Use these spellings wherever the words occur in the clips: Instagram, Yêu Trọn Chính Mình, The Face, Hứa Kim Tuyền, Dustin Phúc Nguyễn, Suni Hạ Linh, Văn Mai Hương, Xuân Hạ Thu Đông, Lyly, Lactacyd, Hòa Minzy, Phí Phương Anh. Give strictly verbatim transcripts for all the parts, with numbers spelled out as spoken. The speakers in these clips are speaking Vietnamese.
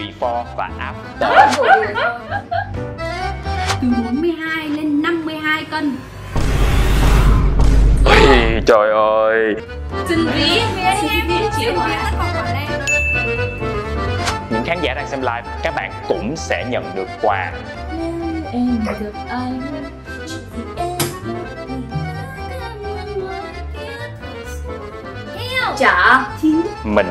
before và after. Từ bốn mươi hai lên năm mươi hai cân. Ôi, trời ơi. Xin ví, xin ví chịu mọi tất cả mọi đây. Những khán giả đang xem live, các bạn cũng sẽ nhận được quà. Em được anh. Chợ mình.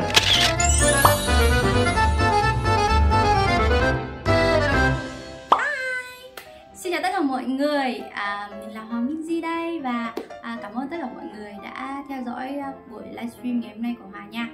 Xin chào tất cả mọi người, à, mình là Hòa Minzy đây và à, cảm ơn tất cả mọi người đã theo dõi uh, buổi livestream ngày hôm nay của Hòa nha.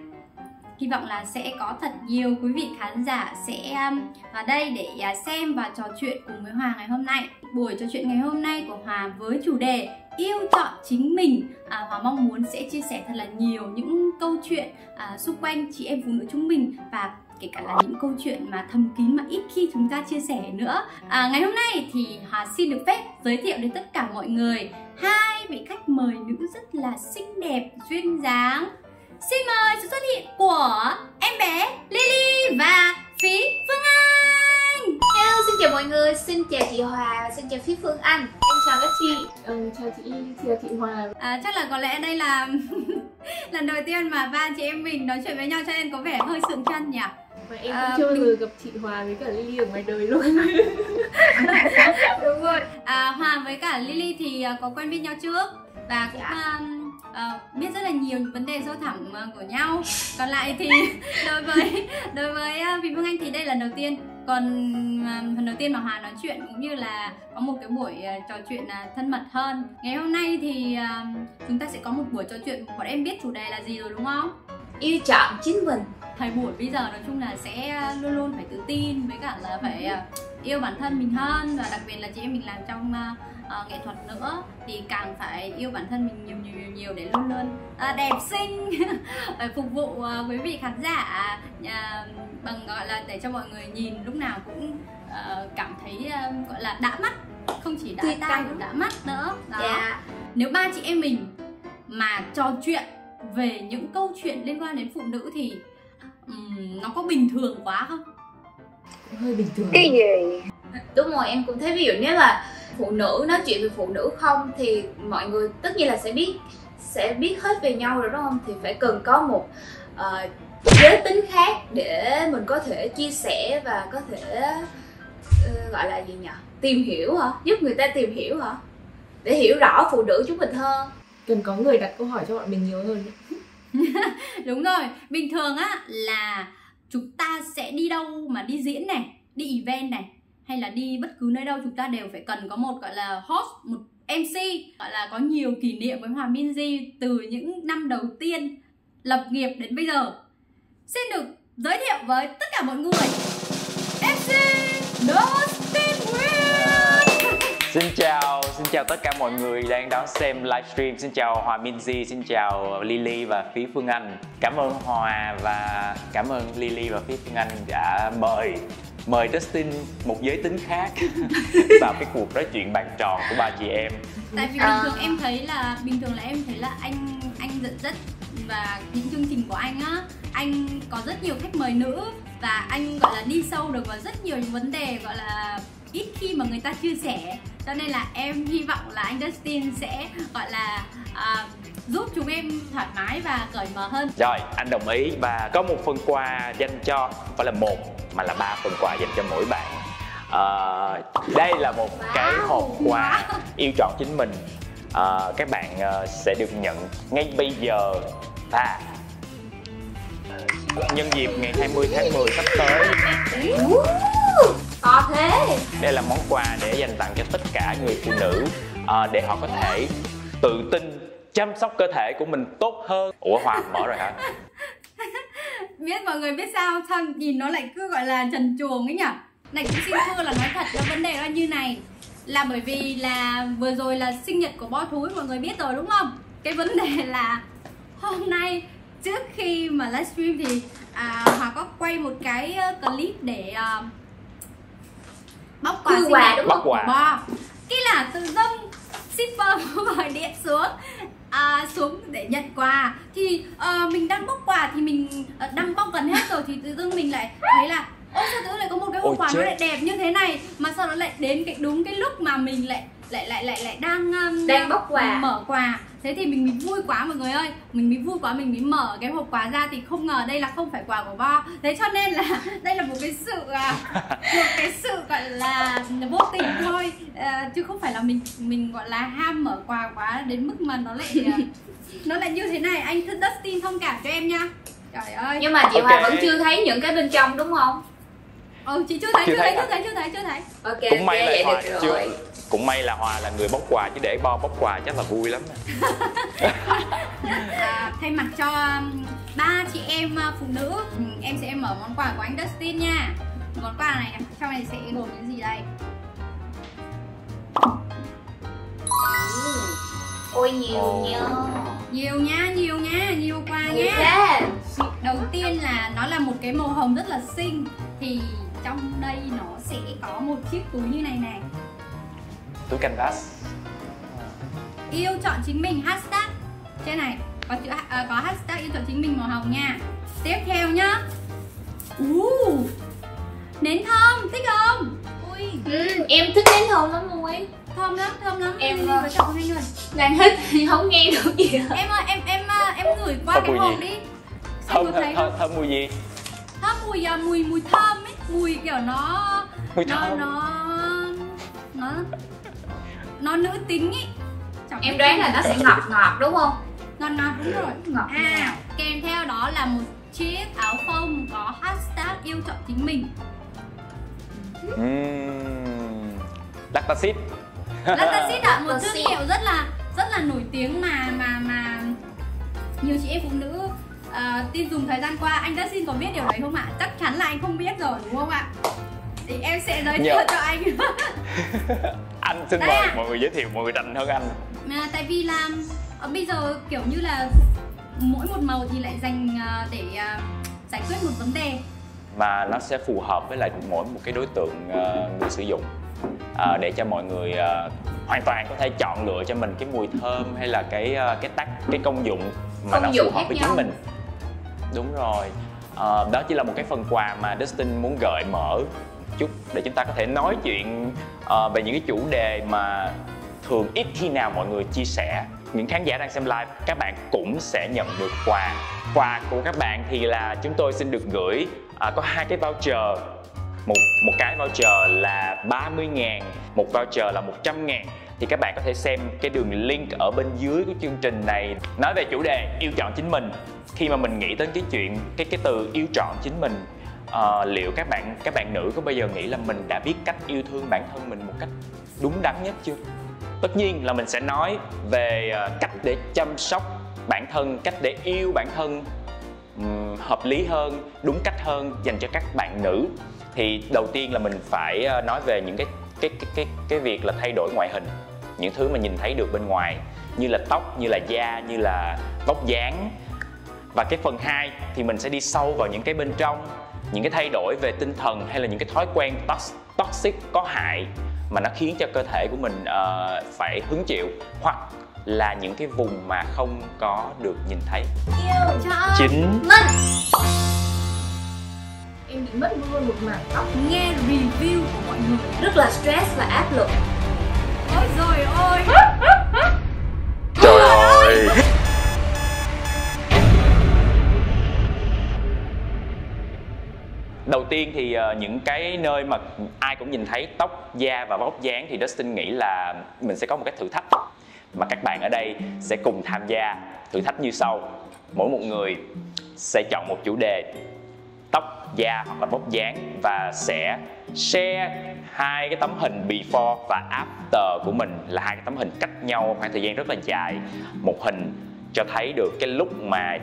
Hy vọng là sẽ có thật nhiều quý vị khán giả sẽ um, vào đây để uh, xem và trò chuyện cùng với Hòa ngày hôm nay. Buổi trò chuyện ngày hôm nay của Hòa với chủ đề Yêu Trọn Chính Mình. À, Hòa mong muốn sẽ chia sẻ thật là nhiều những câu chuyện à, xung quanh chị em phụ nữ chúng mình và kể cả là những câu chuyện mà thầm kín mà ít khi chúng ta chia sẻ nữa. À, ngày hôm nay thì Hòa xin được phép giới thiệu đến tất cả mọi người hai vị khách mời nữ rất là xinh đẹp, duyên dáng. Xin mời sự xuất hiện của em bé Lyly và Phí Phương Anh. Hello, xin chào mọi người, xin chào chị Hòa, xin chào Phí Phương Anh. Em chào các chị. Ừ, chào chị, chào chị Hòa. À, chắc là có lẽ đây là lần đầu tiên mà ba chị em mình nói chuyện với nhau cho nên có vẻ hơi sượng chân nhỉ? Mà em cũng chưa được gặp chị Hòa với cả Lyly ở ngoài đời luôn. Đúng rồi. À, Hòa với cả Lyly thì có quen biết nhau trước và cũng dạ. uh, Uh, biết rất là nhiều những vấn đề sâu thẳm uh, của nhau. Còn lại thì đối với đối với uh, Phí Phương Anh thì đây là lần đầu tiên. Còn uh, lần đầu tiên mà Hòa nói chuyện cũng như là có một cái buổi uh, trò chuyện uh, thân mật hơn. Ngày hôm nay thì uh, chúng ta sẽ có một buổi trò chuyện. Bọn em biết chủ đề là gì rồi đúng không? Yêu trọn chính mình. Thời buổi bây giờ nói chung là sẽ uh, luôn luôn phải tự tin với cả là phải uh, yêu bản thân mình hơn. Và đặc biệt là chị em mình làm trong uh, À, nghệ thuật nữa thì càng phải yêu bản thân mình nhiều nhiều nhiều, nhiều để luôn luôn à, đẹp xinh để phục vụ à, quý vị khán giả à, bằng gọi là để cho mọi người nhìn lúc nào cũng à, cảm thấy à, gọi là đã mắt, không chỉ đã Tuy tai cũng đã mắt nữa đó. Yeah. Nếu ba chị em mình mà trò chuyện về những câu chuyện liên quan đến phụ nữ thì um, nó có bình thường quá không? Hơi bình thường. Cái gì? Đúng rồi, em cũng thấy ví dụ nếu là phụ nữ nói chuyện về phụ nữ không thì mọi người tất nhiên là sẽ biết sẽ biết hết về nhau rồi đúng không? Thì phải cần có một uh, giới tính khác để mình có thể chia sẻ và có thể uh, gọi là gì nhỉ? Tìm hiểu hả? Giúp người ta tìm hiểu hả? Để hiểu rõ phụ nữ chúng mình hơn. Cần có người đặt câu hỏi cho bọn mình nhiều hơn. Đúng rồi, bình thường á là chúng ta sẽ đi đâu mà đi diễn này, đi event này, hay là đi bất cứ nơi đâu chúng ta đều phải cần có một gọi là host, một em xê. Gọi là có nhiều kỷ niệm với Hòa Minzy từ những năm đầu tiên lập nghiệp đến bây giờ. Xin được giới thiệu với tất cả mọi người em xê Dustin Nguyễn. Xin chào, xin chào tất cả mọi người đang đón xem livestream. Xin chào Hòa Minzy, xin chào Lyly và Phí Phương Anh. Cảm ơn Hòa và cảm ơn Lyly và Phí Phương Anh đã mời mời Dustin, một giới tính khác vào cái cuộc nói chuyện bàn tròn của ba chị em. Tại vì bình thường em thấy là bình thường là em thấy là anh anh giật rất và những chương trình của anh á, anh có rất nhiều khách mời nữ và anh gọi là đi sâu được vào rất nhiều những vấn đề gọi là ít khi mà người ta chia sẻ. Cho nên là em hy vọng là anh Dustin sẽ gọi là uh, giúp chúng em thoải mái và cởi mở hơn. Rồi, anh đồng ý và có một phần quà dành cho, không phải là một mà là ba phần quà dành cho mỗi bạn. À, đây là một wow. cái hộp quà wow. Yêu Trọn Chính Mình. À, các bạn uh, sẽ được nhận ngay bây giờ và nhân dịp ngày hai mươi tháng mười sắp tới. To thế. Đây là món quà để dành tặng cho tất cả người phụ nữ uh, để họ có thể tự tin chăm sóc cơ thể của mình tốt hơn. Ủa Hòa mở rồi hả? Biết mọi người biết sao sao nhìn nó lại cứ gọi là trần truồng ấy nhỉ? Này cũng xin thưa là nói thật, nó vấn đề nó như này là bởi vì là vừa rồi là sinh nhật của Bo Thúi, mọi người biết rồi đúng không? Cái vấn đề là hôm nay trước khi mà livestream thì à, Hòa có quay một cái clip để à, bóc quà sinh nhật đúng không? Bo. Cái là tự dưng shipper gọi điện xuống. À, xuống để nhận quà thì uh, mình đang bóc quà thì mình uh, đang bóc gần hết rồi thì tự dưng mình lại thấy là ôi sao tự lại có một cái hộp quà nó lại đẹp như thế này, mà sao nó lại đến cái đúng cái lúc mà mình lại lại lại lại lại đang um, đang bóc quà, mở quà. Thế thì mình mới vui quá mọi người ơi, mình mới vui quá, mình mới mở cái hộp quà ra thì không ngờ đây là không phải quà của Bo. Thế cho nên là đây là một cái sự một cái sự gọi là vô tình thôi, à, chứ không phải là mình mình gọi là ham mở quà quá đến mức mà nó lại nó lại như thế này. Anh Dustin thông cảm cho em nha. Trời ơi. Nhưng mà chị okay. Hòa vẫn chưa thấy những cái bên trong đúng không? Ừ, chị chưa thấy, chưa, chưa thấy, thấy, thấy, chưa thấy, chưa thấy. Ok, cũng may okay, là vậy được rồi. Chưa... Cũng may là Hòa là người bóc quà, chứ để Bo bóc quà chắc là vui lắm. À, thay mặt cho ba chị em phụ nữ, em sẽ mở món quà của anh Dustin nha. Món quà này nè, trong này sẽ gồm những gì đây? Ôi nhiều oh. nha. Nhiều nha, nhiều nha, nhiều quà nhiều nha. Đầu tiên là nó là một cái màu hồng rất là xinh. Thì trong đây nó sẽ có một chiếc túi như này này, túi canvas Yêu Chọn Chính Mình, hashtag trên này có chữ uh, có hashtag Yêu Chọn Chính Mình màu hồng nha. Tiếp theo nhá, uh, nến thơm, thích không? Ui. Ừ, em thích nến thơm lắm luôn ấy, thơm lắm, thơm lắm. Em có chọn hay rồi đang thích thì không nghe được gì cả. Em ơi, em em em ngửi qua thơm cái hồn đi. Thơm, thơm, thơm, thơm mùi gì? Thơm mùi mùi mùi thơm ấy, mùi kiểu nó mùi nó, nó nó nó nữ tính ý. Chẳng em đoán là nó sẽ ngọt ngọt đúng không? Ngọt ngọt đúng rồi, ngọt. À, kèm theo đó là một chiếc áo phông có hashtag Yêu Chọn Chính Mình. Mm. Lactacyd. Lactacyd ạ, à, một thương hiệu rất là rất là nổi tiếng mà mà mà nhiều chị em phụ nữ uh, tin dùng thời gian qua. Anh Dustin có biết điều đấy không ạ? Chắc chắn là anh không biết rồi đúng không ạ? Thì em sẽ giới thiệu cho anh. Anh xin mời à. Mọi người giới thiệu, mọi người rành hơn anh. À, tại vì là bây giờ kiểu như là mỗi một màu thì lại dành để giải quyết một vấn đề, mà nó sẽ phù hợp với lại mỗi một cái đối tượng người sử dụng, à, để cho mọi người hoàn toàn có thể chọn lựa cho mình cái mùi thơm hay là cái cái tắc cái công dụng mà công nó phù hợp với nhau. Chính mình. Đúng rồi, à, đó chỉ là một cái phần quà mà Dustin muốn gợi mở chút để chúng ta có thể nói chuyện uh, về những cái chủ đề mà thường ít khi nào mọi người chia sẻ. Những khán giả đang xem live, các bạn cũng sẽ nhận được quà. Quà của các bạn thì là chúng tôi xin được gửi uh, có hai cái voucher. Một một cái voucher là ba mươi ngàn, một voucher là một trăm ngàn. Thì các bạn có thể xem cái đường link ở bên dưới của chương trình này. Nói về chủ đề Yêu Chọn Chính Mình, khi mà mình nghĩ đến cái chuyện cái cái từ yêu chọn chính mình, à, liệu các bạn các bạn nữ có bây giờ nghĩ là mình đã biết cách yêu thương bản thân mình một cách đúng đắn nhất chưa? Tất nhiên là mình sẽ nói về cách để chăm sóc bản thân, cách để yêu bản thân um, hợp lý hơn, đúng cách hơn dành cho các bạn nữ. Thì đầu tiên là mình phải nói về những cái cái cái cái, cái việc là thay đổi ngoại hình, những thứ mà nhìn thấy được bên ngoài như là tóc, như là da, như là vóc dáng. Và cái phần hai thì mình sẽ đi sâu vào những cái bên trong, những cái thay đổi về tinh thần hay là những cái thói quen toxic có hại mà nó khiến cho cơ thể của mình uh, phải hứng chịu, hoặc là những cái vùng mà không có được nhìn thấy. Yêu chọn chính mình. Em bị mất luôn một mảng tóc. Nghe review của mọi người rất là stress và áp lực. Ôi rồi ôi. Trời ơi. Đầu tiên thì uh, những cái nơi mà ai cũng nhìn thấy tóc, da và vóc dáng thì Dustin nghĩ là mình sẽ có một cái thử thách mà các bạn ở đây sẽ cùng tham gia. Thử thách như sau: mỗi một người sẽ chọn một chủ đề tóc, da hoặc là vóc dáng và sẽ share hai cái tấm hình before và after của mình, là hai cái tấm hình cách nhau khoảng thời gian rất là dài. Một hình cho thấy được cái lúc mà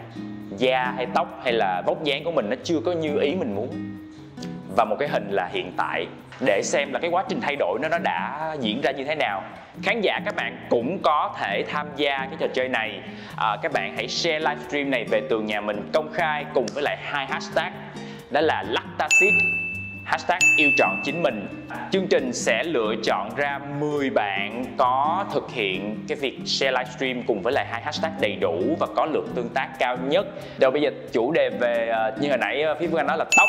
da hay tóc hay là vóc dáng của mình nó chưa có như ý mình muốn, và một cái hình là hiện tại để xem là cái quá trình thay đổi nó nó đã diễn ra như thế nào. Khán giả các bạn cũng có thể tham gia cái trò chơi này, à, các bạn hãy share livestream này về tường nhà mình công khai cùng với lại hai hashtag, đó là Lactacyd, hashtag Yêu Chọn Chính Mình. Chương trình sẽ lựa chọn ra mười bạn có thực hiện cái việc share livestream cùng với lại hai hashtag đầy đủ và có lượng tương tác cao nhất. Rồi bây giờ chủ đề về như hồi nãy Phí Phương Anh nói là tóc,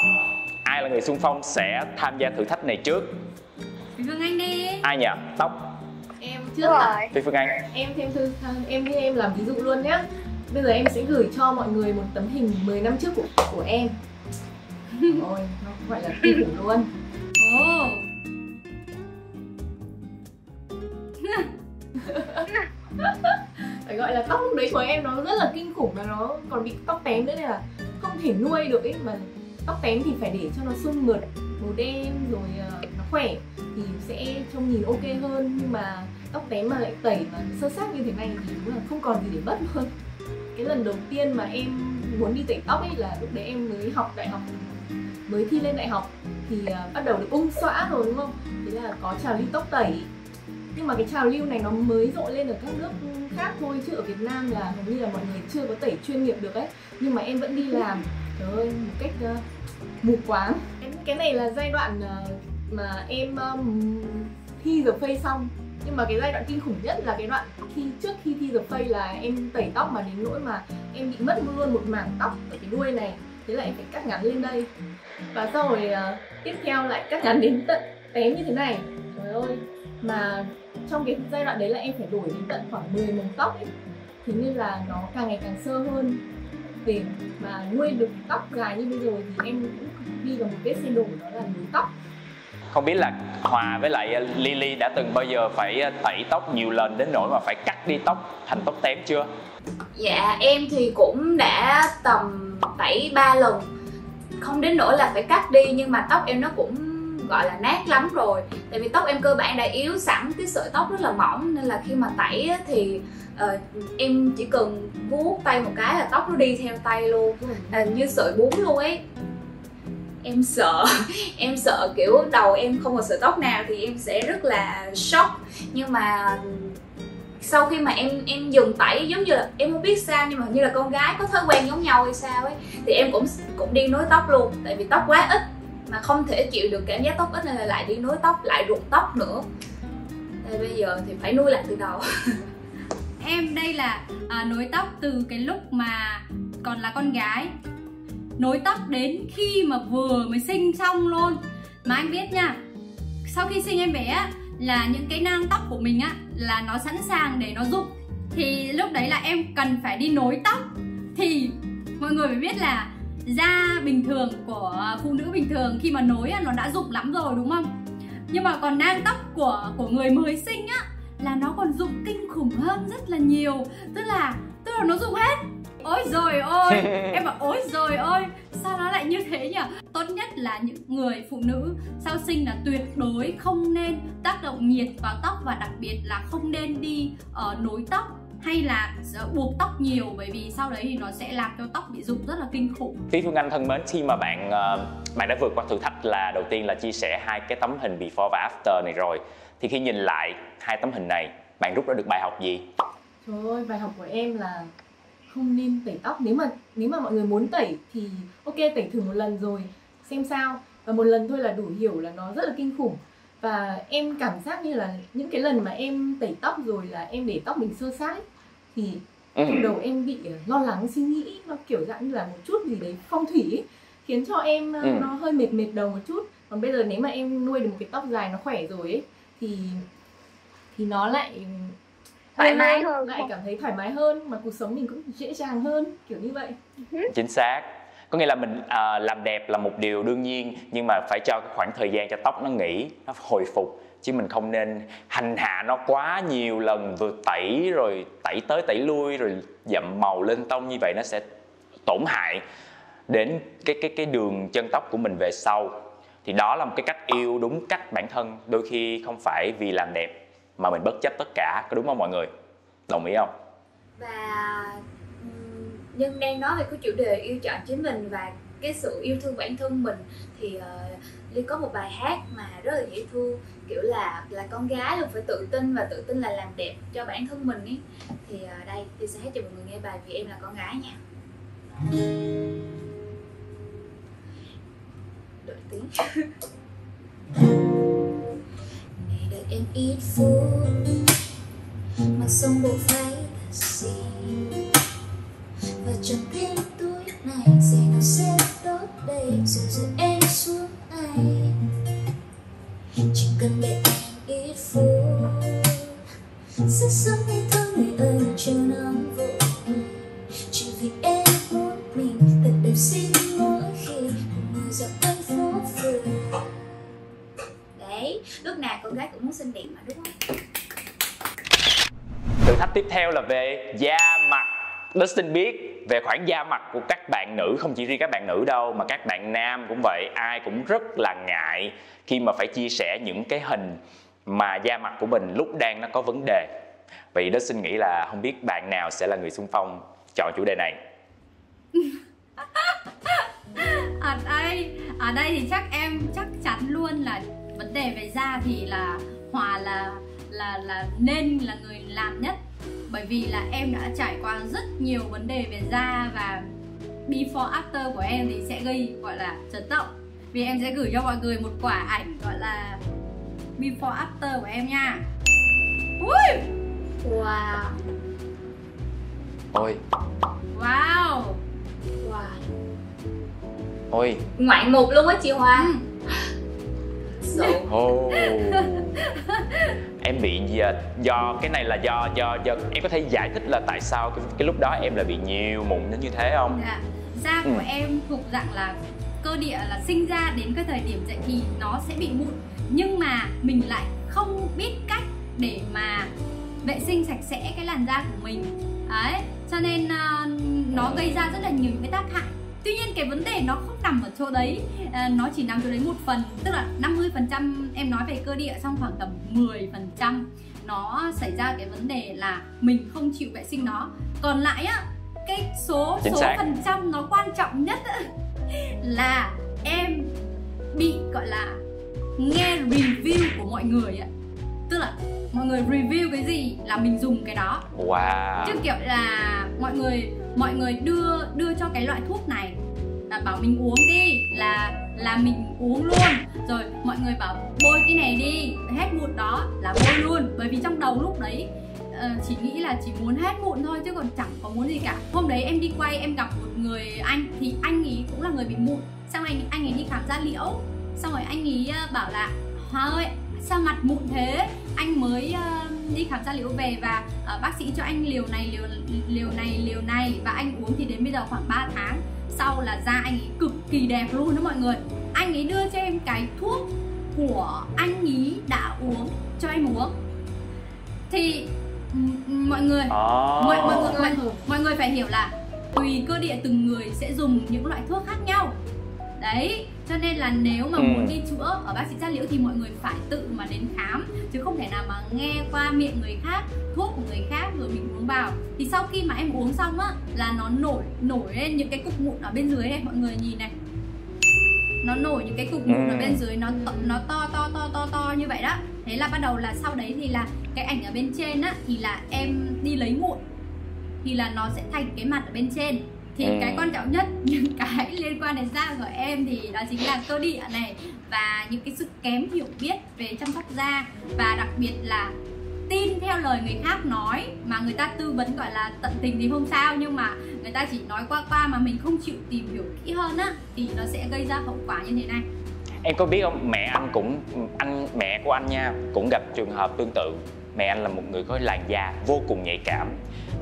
Ai là người xung phong sẽ tham gia thử thách này trước? Phí Phương Anh đi. Ai nhỉ? Tóc. Em trước rồi. Phí Phương Anh. Em thêm thư, em với em làm ví dụ luôn nhé. Bây giờ em sẽ gửi cho mọi người một tấm hình mười năm trước của, của em. Ôi, nó gọi là kinh khủng luôn. Oh. Phải gọi là tóc lúc đấy của em nó rất là kinh khủng, là nó còn bị tóc tém nữa nên là không thể nuôi được ấy, mà tóc tém thì phải để cho nó sum mượt, màu đen rồi nó khỏe thì sẽ trông nhìn ok hơn, nhưng mà tóc tém mà lại tẩy và sơ sát như thế này thì đúng là không còn gì để mất luôn. Cái lần đầu tiên mà em muốn đi tẩy tóc ấy là lúc đấy em mới học đại học, mới thi lên đại học thì uh, bắt đầu được ung xõa rồi đúng không? Thế là có trào lưu tóc tẩy, nhưng mà cái trào lưu này nó mới rộ lên ở các nước khác thôi, chứ ở Việt Nam là hầu như là mọi người chưa có tẩy chuyên nghiệp được ấy. Nhưng mà em vẫn đi làm, trời ơi, một cách uh, mù quáng. Cái này là giai đoạn uh, mà em um, thi The Face xong, nhưng mà cái giai đoạn kinh khủng nhất là cái đoạn khi trước khi thi The Face là em tẩy tóc mà đến nỗi mà em bị mất luôn một mảng tóc ở cái đuôi này, thế là em phải cắt ngắn lên đây và sau rồi uh, tiếp theo lại cắt ngắn đến tận tém như thế này, trời ơi. Mà trong cái giai đoạn đấy là em phải đổi đến tận khoảng mười mống tóc ấy, thế nên là nó càng ngày càng sơ hơn. Để mà nuôi được tóc dài như bây giờ thì em cũng đi vào một vết xe đổ, đó là nối tóc. Không biết là Hòa với lại Lyly đã từng bao giờ phải tẩy tóc nhiều lần đến nỗi mà phải cắt đi tóc thành tóc tém chưa? Dạ em thì cũng đã tầm tẩy ba lần, không đến nỗi là phải cắt đi, nhưng mà tóc em nó cũng gọi là nát lắm rồi. Tại vì tóc em cơ bản đã yếu sẵn, cái sợi tóc rất là mỏng, nên là khi mà tẩy thì uh, em chỉ cần vuốt tay một cái là tóc nó đi theo tay luôn, uh, như sợi bún luôn ấy. Em sợ, em sợ kiểu đầu em không có sợi tóc nào thì em sẽ rất là sốc. Nhưng mà sau khi mà em em dừng tẩy, giống như là em không biết sao nhưng mà như là con gái có thói quen giống nhau hay sao ấy, thì em cũng cũng đi nối tóc luôn. Tại vì tóc quá ít mà không thể chịu được cảm giác tóc ít nên là lại đi nối tóc, lại rụng tóc nữa. Thì bây giờ thì phải nuôi lại từ đầu. Em đây là à, nối tóc từ cái lúc mà còn là con gái, nối tóc đến khi mà vừa mới sinh xong luôn. Mà anh biết nha, sau khi sinh em bé á, là những cái nang tóc của mình á là nó sẵn sàng để nó rụng, thì lúc đấy là em cần phải đi nối tóc. Thì mọi người phải biết là da bình thường của phụ nữ bình thường khi mà nối á, nó đã rụng lắm rồi đúng không? Nhưng mà còn nang tóc của của người mới sinh á là nó còn rụng kinh khủng hơn rất là nhiều, tức là tức là nó rụng hết. Ôi rồi ôi, em bảo ôi rồi ôi, sao nó lại như thế nhỉ? Tốt nhất là những người phụ nữ sau sinh là tuyệt đối không nên tác động nhiệt vào tóc, và đặc biệt là không nên đi uh, nối tóc hay là buộc tóc nhiều, bởi vì sau đấy thì nó sẽ làm cho tóc bị rụng rất là kinh khủng. Phí Phương Anh thân mến, khi mà bạn uh, bạn đã vượt qua thử thách là đầu tiên là chia sẻ hai cái tấm hình before và after này rồi, thì khi nhìn lại hai tấm hình này, bạn rút ra được bài học gì? Trời ơi, bài học của em là không nên tẩy tóc. Nếu mà nếu mà mọi người muốn tẩy thì ok, tẩy thử một lần rồi xem sao, và một lần thôi là đủ hiểu là nó rất là kinh khủng. Và em cảm giác như là những cái lần mà em tẩy tóc rồi là em để tóc mình sơ sát ấy, thì trong đầu em bị lo lắng suy nghĩ, nó kiểu dạng như là một chút gì đấy phong thủy ấy, khiến cho em nó hơi mệt mệt đầu một chút. Còn bây giờ nếu mà em nuôi được một cái tóc dài nó khỏe rồi ấy, thì thì nó lại thoải mái hơn, lại cảm thấy thoải mái hơn, mà cuộc sống mình cũng dễ dàng hơn, kiểu như vậy. Chính xác, có nghĩa là mình à, làm đẹp là một điều đương nhiên, nhưng mà phải cho cái khoảng thời gian cho tóc nó nghỉ, nó hồi phục, chứ mình không nên hành hạ nó quá nhiều lần, vừa tẩy rồi tẩy tới tẩy lui rồi dặm màu lên tông, như vậy nó sẽ tổn hại đến cái cái cái đường chân tóc của mình về sau. Thì đó là một cái cách yêu đúng cách bản thân, đôi khi không phải vì làm đẹp mà mình bất chấp tất cả, có đúng không mọi người? Đồng ý không? Và Nhân đang nói về cái chủ đề yêu chọn chính mình và cái sự yêu thương bản thân mình, thì uh, Ly có một bài hát mà rất là dễ thương, kiểu là là con gái luôn phải tự tin, và tự tin là làm đẹp cho bản thân mình ấy. Thì uh, đây Ly sẽ hát cho mọi người nghe bài Vì Em Là Con Gái nha. Đổi tiếng. Em ít phút mặc xong bộ váy thật xinh, và trong thêm túi này giày nó sẽ tốt đây, rồi giờ em xuống tiếp theo là về da mặt. Dustin biết về khoảng da mặt của các bạn nữ, không chỉ riêng các bạn nữ đâu mà các bạn nam cũng vậy, ai cũng rất là ngại khi mà phải chia sẻ những cái hình mà da mặt của mình lúc đang nó có vấn đề. Vậy Dustin nghĩ là không biết bạn nào sẽ là người xung phong chọn chủ đề này? Ở đây, ở đây thì chắc em chắc chắn luôn là vấn đề về da thì là Hòa là là là nên là người làm nhất, bởi vì là em đã trải qua rất nhiều vấn đề về da và before after của em thì sẽ gây gọi là chấn động. Vì em sẽ gửi cho mọi người một quả ảnh gọi là before after của em nha. Ui! Wow. Ôi. Wow. Wow. Ôi. Ngoạn mục luôn á chị Hòa. So. Oh. Em bị gì à? Do cái này là do do do em có thể giải thích là tại sao cái, cái lúc đó em lại bị nhiều mụn đến như thế không? Dạ. Da của ừ. em thuộc dạng là cơ địa là sinh ra đến cái thời điểm dậy thì nó sẽ bị mụn, nhưng mà mình lại không biết cách để mà vệ sinh sạch sẽ cái làn da của mình đấy, cho nên uh, nó gây ra rất là nhiều cái tác hại. Tuy nhiên cái vấn đề nó không nằm ở chỗ đấy, uh, nó chỉ nằm chỗ đấy một phần, tức là năm mươi phần trăm em nói về cơ địa, xong khoảng tầm mười phần trăm nó xảy ra cái vấn đề là mình không chịu vệ sinh nó. Còn lại á, cái số chính số xác. Phần trăm nó quan trọng nhất á, là em bị gọi là nghe review của mọi người á, tức là mọi người review cái gì là mình dùng cái đó. Wow. Chứ kiểu là mọi người mọi người đưa đưa cho cái loại thuốc này là bảo mình uống đi là là mình uống luôn, rồi mọi người bảo bôi cái này đi hết mụn đó là bôi luôn, bởi vì trong đầu lúc đấy uh, chỉ nghĩ là chỉ muốn hết mụn thôi chứ còn chẳng có muốn gì cả. Hôm đấy em đi quay em gặp một người anh, thì anh ấy cũng là người bị mụn, xong anh anh ấy đi khám da liễu, xong rồi anh ấy bảo là thôi sao mặt mụn thế, anh mới uh, đi khám da liễu về và uh, bác sĩ cho anh liều này liều liều này liều này và anh uống thì đến bây giờ khoảng ba tháng sau là da anh ấy cực kỳ đẹp luôn đó mọi người. Anh ấy đưa cho em cái thuốc của anh ấy đã uống cho em uống thì mọi người oh. mọi, mọi, mọi, mọi, mọi người phải hiểu là tùy cơ địa từng người sẽ dùng những loại thuốc khác nhau đấy, cho nên là nếu mà ừ. muốn đi chữa ở bác sĩ da liễu thì mọi người phải tự mà đến khám, chứ không thể nào mà nghe qua miệng người khác, thuốc của người khác rồi mình uống vào. Thì sau khi mà em uống xong á là nó nổi nổi lên những cái cục mụn ở bên dưới đây, mọi người nhìn này, nó nổi những cái cục mụn ở bên dưới, nó to, nó to to to to to như vậy đó. Thế là bắt đầu là sau đấy thì là cái ảnh ở bên trên á thì là em đi lấy mụn thì là nó sẽ thành cái mặt ở bên trên. Thì ừ. cái quan trọng nhất, những cái liên quan đến da của em thì đó chính là cơ địa này và những cái sự kém hiểu biết về chăm sóc da, và đặc biệt là tin theo lời người khác nói mà người ta tư vấn gọi là tận tình thì không sao, nhưng mà người ta chỉ nói qua qua mà mình không chịu tìm hiểu kỹ hơn á thì nó sẽ gây ra hậu quả như thế này. Em có biết không, mẹ anh cũng anh mẹ của anh nha cũng gặp trường hợp tương tự. Mẹ anh là một người có làn da vô cùng nhạy cảm,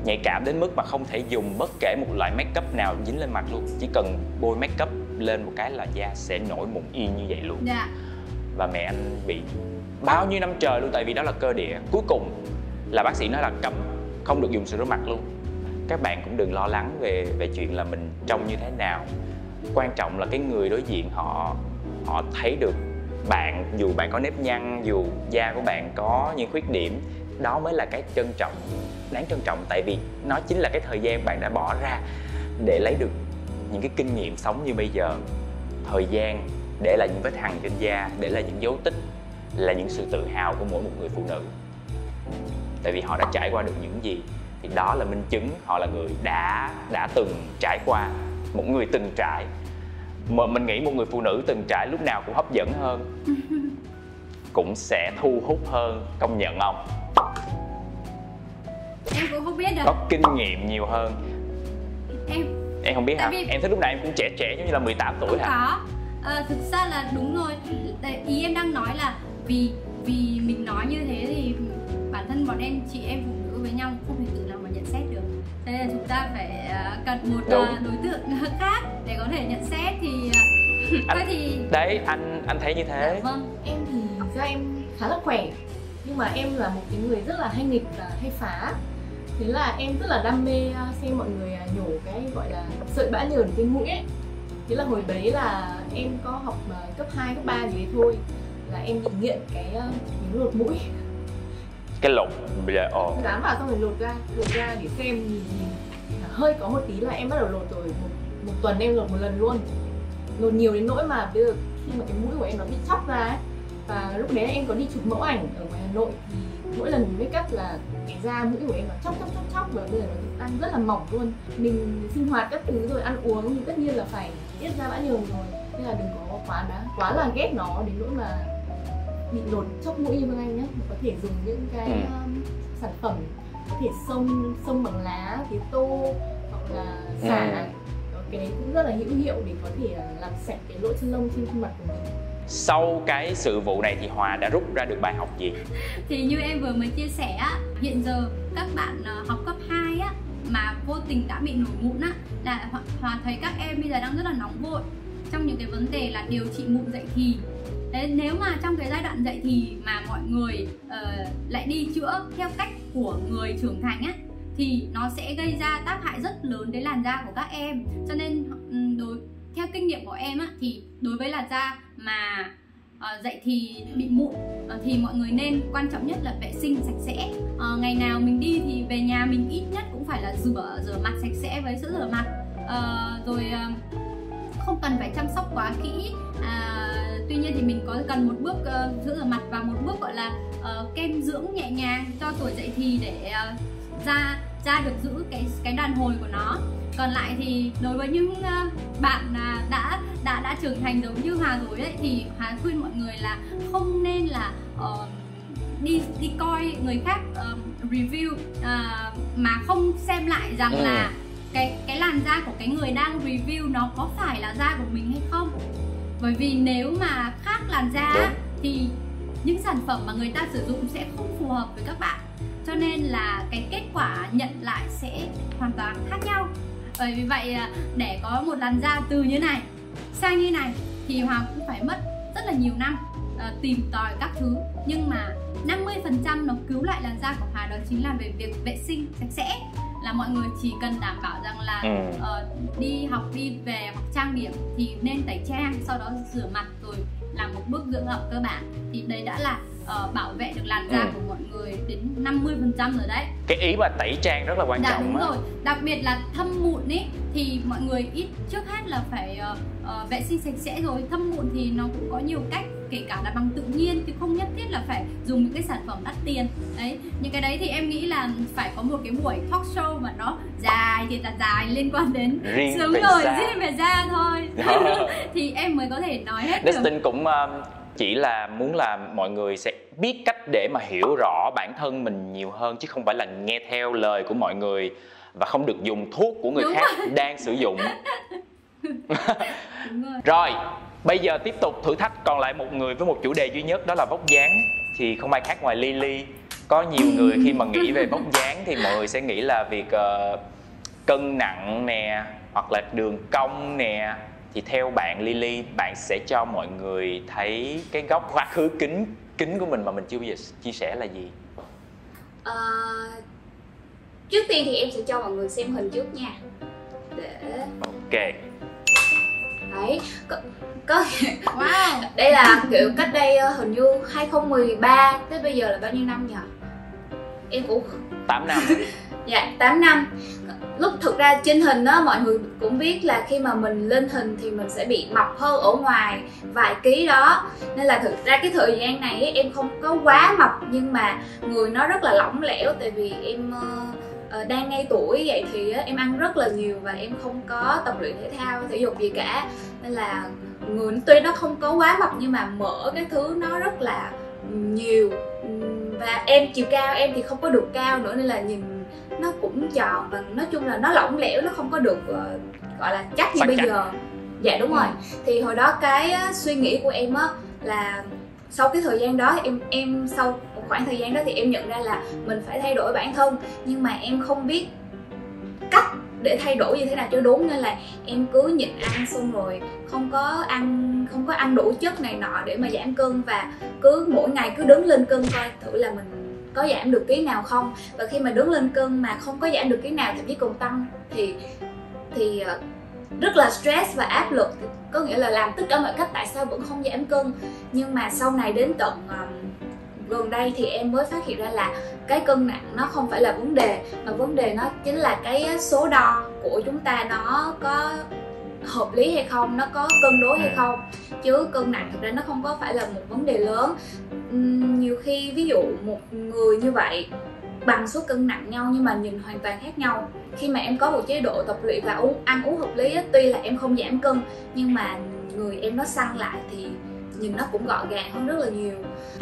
nhạy cảm đến mức mà không thể dùng bất kể một loại make up nào dính lên mặt luôn, chỉ cần bôi make up lên một cái là da sẽ nổi mụn y như vậy luôn. Dạ. Và mẹ anh bị bao nhiêu năm trời luôn, tại vì đó là cơ địa. Cuối cùng là bác sĩ nói là cấm, không được dùng sữa rửa mặt luôn. Các bạn cũng đừng lo lắng về về chuyện là mình trông như thế nào, quan trọng là cái người đối diện họ họ thấy được bạn, dù bạn có nếp nhăn, dù da của bạn có những khuyết điểm, đó mới là cái trân trọng, đáng trân trọng, tại vì nó chính là cái thời gian bạn đã bỏ ra để lấy được những cái kinh nghiệm sống như bây giờ. Thời gian để lại những vết hằn trên da, để lại những dấu tích, là những sự tự hào của mỗi một người phụ nữ, tại vì họ đã trải qua được những gì thì đó là minh chứng họ là người đã đã từng trải qua, một người từng trải. Mà mình nghĩ một người phụ nữ từng trải lúc nào cũng hấp dẫn hơn, cũng sẽ thu hút hơn, công nhận không? Em cũng không biết đâu. Có kinh nghiệm nhiều hơn. Em Em không biết hả? Vì... Em thấy lúc này em cũng trẻ trẻ giống như là mười tám tuổi hả? Có à, thực ra là đúng rồi. Ý em đang nói là vì vì mình nói như thế thì bản thân bọn em, chị em phụ nữ với nhau không thể tự làm mà nhận xét được. Thế nên chúng ta phải cần một đúng. đối tượng khác để có thể nhận xét thì anh, thôi thì đấy anh anh thấy như thế. Dạ, vâng, em thì do em khá là khỏe nhưng mà em là một cái người rất là hay nghịch và hay phá, Thế là em rất là đam mê xem mọi người nhổ cái gọi là sợi bã nhờn trên mũi ấy. Thế là hồi đấy là em có học cấp hai, cấp ba gì đấy thôi, là em bị nghiện cái miếng lột mũi. Cái lột bây giờ ồ dám vào xong rồi lột ra, lột ra để xem nhìn, nhìn. Hơi có một tí là em bắt đầu lột rồi. Một, một tuần em lột một lần luôn. Lột nhiều đến nỗi mà bây giờ khi mà cái mũi của em nó bị chóc ra ấy. Và lúc đấy em có đi chụp mẫu ảnh ở ngoài Hà Nội thì mỗi lần make up là cái da mũi của em nó chóc chóc chóc chóc, và bây giờ nó đang rất là mỏng luôn. Mình sinh hoạt các thứ rồi ăn uống thì tất nhiên là phải tiết ra bã nhờn rồi, nên là đừng có quá đã quá là ghét nó đến nỗi mà bị lột chóc mũi như Phương Anh nhé. Có thể dùng những cái um, sản phẩm có thể xông xông bằng lá, cái tô hoặc là xả, cái đấy cũng rất là hữu hiệu để có thể làm sạch cái lỗ chân lông trên khuôn mặt của mình. Sau cái sự vụ này thì Hòa đã rút ra được bài học gì? Thì như em vừa mới chia sẻ, hiện giờ các bạn học cấp hai á, mà vô tình đã bị nổi mụn á, là Hòa thấy các em bây giờ đang rất là nóng vội trong những cái vấn đề là điều trị mụn dậy thì. Đấy, nếu mà trong cái giai đoạn dậy thì mà mọi người uh, lại đi chữa theo cách của người trưởng thành á, thì nó sẽ gây ra tác hại rất lớn đến làn da của các em. Cho nên đối theo kinh nghiệm của em á, thì đối với làn da mà uh, dậy thì bị mụn uh, thì mọi người nên quan trọng nhất là vệ sinh sạch sẽ. Uh, ngày nào mình đi thì về nhà mình ít nhất cũng phải là rửa rửa mặt sạch sẽ với sữa rửa mặt, uh, rồi uh, không cần phải chăm sóc quá kỹ. uh, Tuy nhiên thì mình có cần một bước uh, sữa rửa mặt và một bước gọi là uh, kem dưỡng nhẹ nhàng cho tuổi dậy thì để uh, da da được giữ cái cái đàn hồi của nó. Còn lại thì đối với những uh, bạn uh, đã đã đã trưởng thành giống như Hòa rồi ấy, thì Hòa khuyên mọi người là không nên là uh, đi đi coi người khác uh, review uh, mà không xem lại rằng là cái cái làn da của cái người đang review nó có phải là da của mình hay không. Bởi vì nếu mà khác làn da thì những sản phẩm mà người ta sử dụng sẽ không phù hợp với các bạn, cho nên là cái kết quả nhận lại sẽ hoàn toàn khác nhau. Bởi vì vậy để có một làn da từ như này sang như này thì Hòa cũng phải mất rất là nhiều năm uh, tìm tòi các thứ, nhưng mà năm mươi phần trăm nó cứu lại làn da của Hòa đó chính là về việc vệ sinh sạch sẽ. Là mọi người chỉ cần đảm bảo rằng là ừ. uh, đi học, đi về hoặc trang điểm thì nên tẩy trang, sau đó rửa mặt rồi làm một bước dưỡng ẩm cơ bản, thì đấy đã là uh, bảo vệ được làn da ừ. của mọi người đến năm mươi phần trăm rồi đấy. Cái ý mà tẩy trang rất là quan Đã, trọng đúng rồi. Đặc biệt là thâm mụn ý, thì mọi người ít trước hết là phải uh, uh, vệ sinh sạch sẽ. Rồi thâm mụn thì nó cũng có nhiều cách, kể cả là bằng tự nhiên thì không nhất thiết là phải dùng những cái sản phẩm đắt tiền đấy. Những cái đấy thì em nghĩ là phải có một cái buổi talk show mà nó dài thì là dài liên quan đến sướng rồi riêng về da thôi thì em mới có thể nói hết Dustin được. Dustin cũng uh, chỉ là muốn là mọi người sẽ biết cách để mà hiểu rõ bản thân mình nhiều hơn, chứ không phải là nghe theo lời của mọi người và không được dùng thuốc của người Đúng khác rồi. đang sử dụng. rồi. rồi Bây giờ tiếp tục thử thách còn lại một người với một chủ đề duy nhất, đó là vóc dáng. Thì không ai khác ngoài Lyly. Có nhiều người khi mà nghĩ về vóc dáng thì mọi người sẽ nghĩ là việc uh, cân nặng nè, hoặc là đường cong nè. Thì theo bạn Lyly, bạn sẽ cho mọi người thấy cái góc quá khứ kín kín của mình mà mình chưa bao giờ chia sẻ là gì? À, trước tiên thì em sẽ cho mọi người xem hình trước nha. Để... Ok. Đấy, có, có wow. Đây là kiểu cách đây hình như hai không một ba tới bây giờ là bao nhiêu năm nhỉ? Em cũng tám năm. Dạ, tám năm. Lúc thực ra trên hình đó mọi người cũng biết là khi mà mình lên hình thì mình sẽ bị mập hơn ở ngoài vài ký đó. Nên là thực ra cái thời gian này ấy, em không có quá mập, nhưng mà người nó rất là lỏng lẻo. Tại vì em uh, đang ngay tuổi vậy thì uh, em ăn rất là nhiều và em không có tập luyện thể thao, thể dục gì cả. Nên là người tuy nó không có quá mập nhưng mà mỡ cái thứ nó rất là nhiều. Và em chiều cao em thì không có được cao nữa nên là nhìn nó cũng tròn và nói chung là nó lỏng lẻo, nó không có được uh, gọi là chắc như Sắc bây chắc. giờ. Dạ đúng ừ. rồi. Thì hồi đó cái uh, suy nghĩ của em á là sau cái thời gian đó em em sau một khoảng thời gian đó thì em nhận ra là mình phải thay đổi bản thân, nhưng mà em không biết cách để thay đổi như thế nào cho đúng, nên là em cứ nhịn ăn xong rồi không có ăn không có ăn đủ chất này nọ để mà giảm cân, và cứ mỗi ngày cứ đứng lên cân coi thử là mình có giảm được ký nào không. Và khi mà đứng lên cân mà không có giảm được ký nào, thậm chí còn tăng thì thì rất là stress và áp lực, có nghĩa là làm tất cả mọi cách tại sao vẫn không giảm cân. Nhưng mà sau này đến tận gần đây thì em mới phát hiện ra là cái cân nặng nó không phải là vấn đề, mà vấn đề nó chính là cái số đo của chúng ta nó có hợp lý hay không, nó có cân đối hay không, chứ cân nặng thực ra nó không có phải là một vấn đề lớn. Nhiều khi ví dụ một người như vậy bằng số cân nặng nhau nhưng mà nhìn hoàn toàn khác nhau. Khi mà em có một chế độ tập luyện và uống, ăn uống hợp lý, tuy là em không giảm cân nhưng mà người em nó săn lại thì nhìn nó cũng gọn gàng hơn rất là nhiều.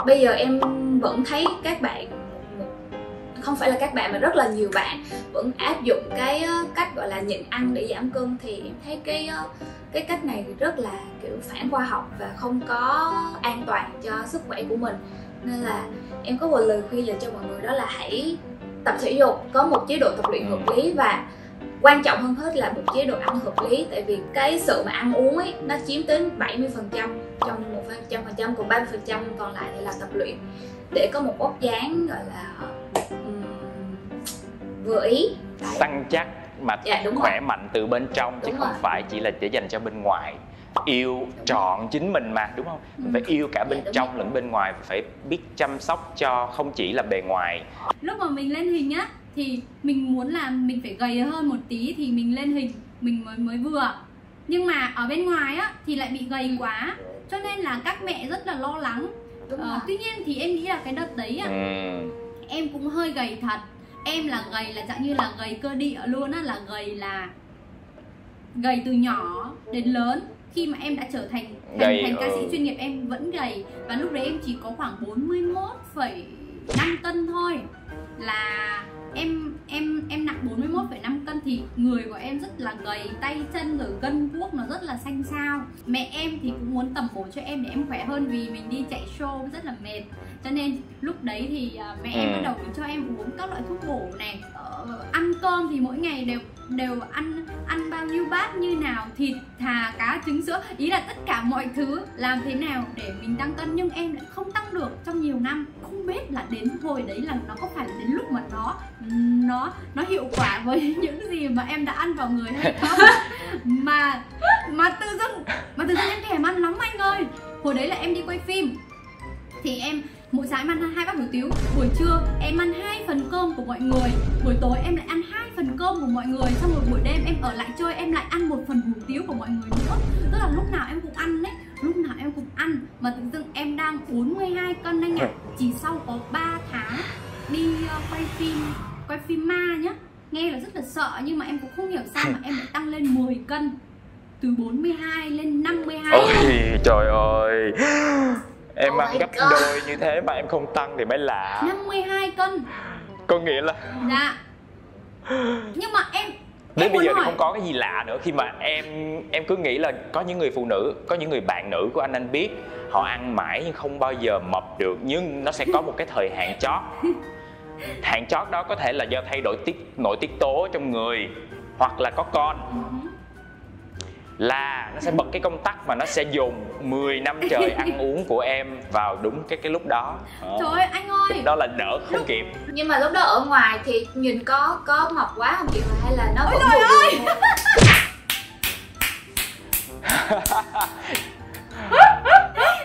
Bây giờ em vẫn thấy các bạn, không phải là các bạn mà rất là nhiều bạn vẫn áp dụng cái cách gọi là nhịn ăn để giảm cân, thì em thấy cái cái cách này rất là kiểu phản khoa học và không có an toàn cho sức khỏe của mình. Nên là em có một lời khuyên dành cho mọi người, đó là hãy tập thể dục, có một chế độ tập luyện hợp lý và quan trọng hơn hết là một chế độ ăn hợp lý. Tại vì cái sự mà ăn uống ấy, nó chiếm đến bảy mươi phần trăm trong một trăm phần trăm, còn ba mươi phần trăm còn lại là tập luyện để có một vóc dáng gọi là um, vừa ý, săn chắc mà dạ, khỏe rồi. Mạnh từ bên trong đúng chứ rồi. Không phải chỉ là để dành cho bên ngoài. Yêu đúng trọn rồi. Chính mình mà, đúng không? Mình ừ. phải yêu cả bên dạ, trong lẫn bên ngoài, phải biết chăm sóc cho không chỉ là bề ngoài. Lúc mà mình lên hình á thì mình muốn là mình phải gầy hơn một tí thì mình lên hình mình mới mới vừa. Nhưng mà ở bên ngoài á thì lại bị gầy quá, cho nên là các mẹ rất là lo lắng. Ờ, tuy nhiên thì em nghĩ là cái đợt đấy á, ừ. em cũng hơi gầy thật. Em là gầy là dạng như là gầy cơ địa luôn á, là gầy là gầy từ nhỏ đến lớn. Khi mà em đã trở thành thành, gầy, thành ca sĩ ừ. chuyên nghiệp em vẫn gầy. Và lúc đấy em chỉ có khoảng bốn mươi mốt phẩy năm cân thôi, là em em em nặng bốn mươi mốt phẩy năm cân thì người của em rất là gầy, tay chân rồi gân guốc nó rất là xanh xao. Mẹ em thì cũng muốn tầm bổ cho em để em khỏe hơn vì mình đi chạy show rất là mệt, cho nên lúc đấy thì mẹ em bắt đầu cho em uống các loại thuốc bổ này. Ờ, ăn cơm thì mỗi ngày đều đều ăn ăn bao nhiêu bát như nào, thịt thà cá trứng sữa, ý là tất cả mọi thứ làm thế nào để mình tăng cân, nhưng em lại không tăng được trong nhiều năm. Không biết là đến hồi đấy là nó có phải là đến lúc mà nó nó nó hiệu quả với những gì mà em đã ăn vào người hay không mà mà tự dưng mà tự dưng em thèm ăn lắm anh ơi. Hồi đấy là em đi quay phim thì em mỗi sáng em ăn hai bát hủ tiếu, buổi trưa em ăn hai phần cơm của mọi người, buổi tối em lại ăn hai phần cơm của mọi người, xong rồi buổi đêm em ở lại chơi em lại ăn một phần hủ tiếu của mọi người nữa. Tức là lúc nào em cũng ăn đấy, lúc nào em cũng ăn. Mà tự dưng em đang bốn mươi hai cân anh ạ. Chỉ sau có ba tháng đi quay phim, quay phim ma nhá, nghe là rất là sợ nhưng mà em cũng không hiểu sao mà em lại tăng lên mười cân, từ bốn mươi hai lên năm mươi hai. Ôi trời ơi, em oh ăn gấp God. Đôi như thế mà em không tăng thì mới lạ. Năm mươi hai cân có nghĩa là dạ. Nhưng mà em đến em bây giờ hỏi. Thì không có cái gì lạ nữa khi mà em em cứ nghĩ là có những người phụ nữ, có những người bạn nữ của anh anh biết họ ăn mãi nhưng không bao giờ mập được, nhưng nó sẽ có một cái thời hạn chót. Hạn chót đó có thể là do thay đổi tiết nội tiết tố trong người hoặc là có con, là nó sẽ bật cái công tắc mà nó sẽ dùng mười năm trời ăn uống của em vào đúng cái cái lúc đó. Ờ. Trời ơi anh ơi, lúc đó là đỡ không lúc... kịp. Nhưng mà lúc đó ở ngoài thì nhìn có có mập quá không chị, hay là nó ôi vẫn trời ơi.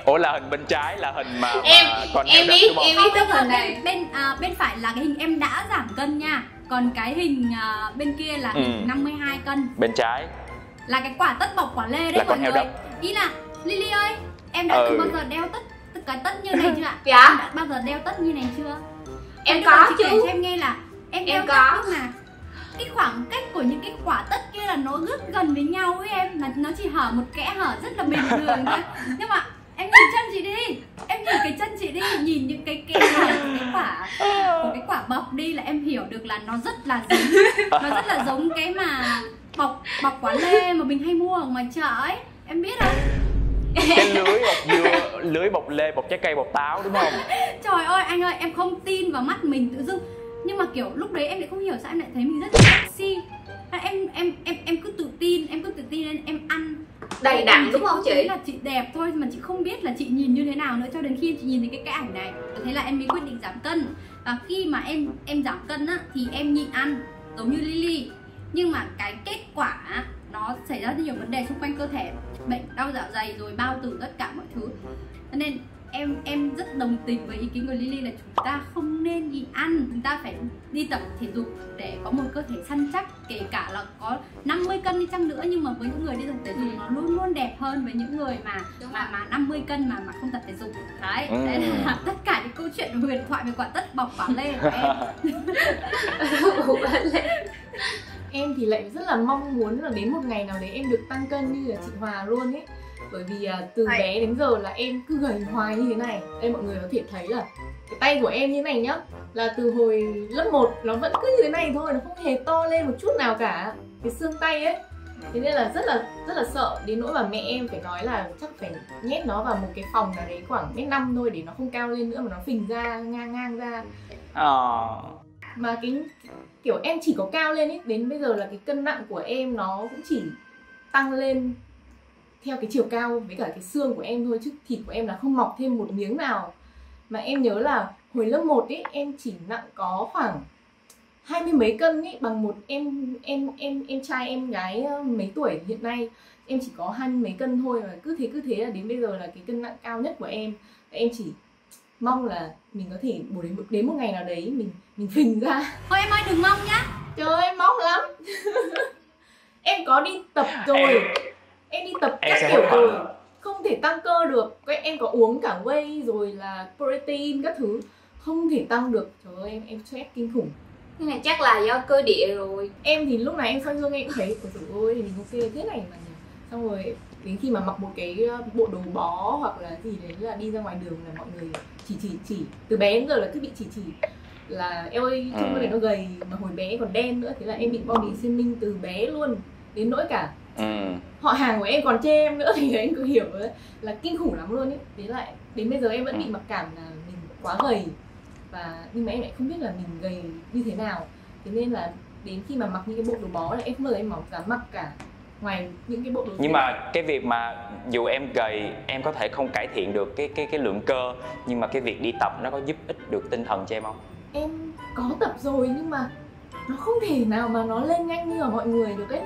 Ủa là hình bên trái là hình mà, mà em còn em biết đất, em biết tấm hình này bên bên, à, bên phải là cái hình em đã giảm cân nha, còn cái hình à, bên kia là ừ. hình năm mươi hai cân. Bên trái là cái quả tất bọc quả lê đấy mọi người. Đất. Ý là Lyly ơi, em đã ừ. từng bao giờ đeo tất tất cái tất như này chưa ạ? Dạ. Em đã bao giờ đeo tất như này chưa? Em, em có chứ. Kể cho em nghe là em, em đeo có tất mà cái khoảng cách của những cái quả tất kia là nó rất gần với nhau với em, mà nó chỉ hở một kẽ hở rất là bình thường thôi. Nhưng mà em nhìn chân chị đi, em nhìn cái chân chị đi, nhìn những cái kẽ hở của cái quả của cái quả bọc đi là em hiểu được là nó rất là giống, nó rất là giống cái mà bọc bọc quả lê mà mình hay mua ở ngoài chợ ấy, em biết không? Cái lưới bọc dừa, lưới bọc lê, bọc trái cây, bọc táo đúng không? Trời ơi anh ơi, em không tin vào mắt mình tự dưng. Nhưng mà kiểu lúc đấy em lại không hiểu sao em lại thấy mình rất là sexy. Em em em em cứ tự tin, em cứ tự tin nên em ăn đầy đặn đúng không chị? Là chị đẹp thôi mà chị không biết là chị nhìn như thế nào nữa, cho đến khi chị nhìn thấy cái cái ảnh này, thế là em mới quyết định giảm cân. Và khi mà em em giảm cân á, thì em nhịn ăn giống như Lyly, nhưng mà cái kết quả nó xảy ra rất nhiều vấn đề xung quanh cơ thể, bệnh đau dạ dày rồi bao tử tất cả mọi thứ. Cho nên em em rất đồng tình với ý kiến của Lyly là chúng ta không nên nhịn ăn, chúng ta phải đi tập thể dục để có một cơ thể săn chắc, kể cả là có năm mươi cân đi chăng nữa, nhưng mà với những người đi tập thể dục nó luôn luôn đẹp hơn với những người mà mà mà năm mươi cân mà mà không tập thể dục. Đấy, ừ. Đấy là tất cả những câu chuyện huyền thoại về quả tất bọc quả lê của em. Em thì lại rất là mong muốn là đến một ngày nào đấy em được tăng cân như là chị Hòa luôn ấy. Bởi vì từ Đấy. bé đến giờ là em cứ gầy hoài như thế này. Đây mọi người có thể thấy là cái tay của em như thế này nhá, là từ hồi lớp một nó vẫn cứ như thế này thôi, nó không hề to lên một chút nào cả, cái xương tay ấy. Thế nên là rất là rất là sợ, đến nỗi mà mẹ em phải nói là chắc phải nhét nó vào một cái phòng nào đấy khoảng mét năm thôi để nó không cao lên nữa mà nó phình ra, ngang ngang ra. Oh. Mà cái kiểu em chỉ có cao lên ấy, đến bây giờ là cái cân nặng của em nó cũng chỉ tăng lên theo cái chiều cao với cả cái xương của em thôi, chứ thịt của em là không mọc thêm một miếng nào. Mà em nhớ là hồi lớp một ấy em chỉ nặng có khoảng hai mươi mấy cân ấy, bằng một em em em em trai em gái mấy tuổi hiện nay, em chỉ có hai mươi mấy cân thôi, mà cứ thế cứ thế là đến bây giờ là cái cân nặng cao nhất của em. Em chỉ mong là mình có thể đến một, đến một ngày nào đấy mình mình phình ra thôi. Em ơi đừng mong nhá, trời ơi em mong lắm. Em có đi tập rồi, em đi tập các kiểu rồi, không thể tăng cơ được. Em có uống cả whey rồi là protein các thứ, không thể tăng được. Trời ơi em em stress kinh khủng. Thế này chắc là do cơ địa rồi. Em thì lúc này em soi gương em cũng thấy trời ơi mình ok thế này mà. Xong rồi đến khi mà mặc một cái bộ đồ bó hoặc là gì đấy là đi ra ngoài đường là mọi người chỉ chỉ chỉ từ bé đến giờ là cứ bị chỉ chỉ là em ơi trông cái này nó gầy, mà hồi bé còn đen nữa. Thế là em bị body shaming từ bé luôn, đến nỗi cả Ừ. họ hàng của em còn chê em nữa, thì em cứ hiểu là kinh khủng lắm luôn ấy. Thế lại đến bây giờ em vẫn bị mặc cảm là mình quá gầy, và nhưng mà em lại không biết là mình gầy như thế nào. Thế nên là đến khi mà mặc những cái bộ đồ bó là em không bao giờ em dám mặc cả, ngoài những cái bộ đồ. Nhưng mà cái việc mà dù em gầy em có thể không cải thiện được cái cái cái lượng cơ, nhưng mà cái việc đi tập nó có giúp ích được tinh thần cho em không? Em có tập rồi nhưng mà nó không thể nào mà nó lên nhanh như ở mọi người được ấy.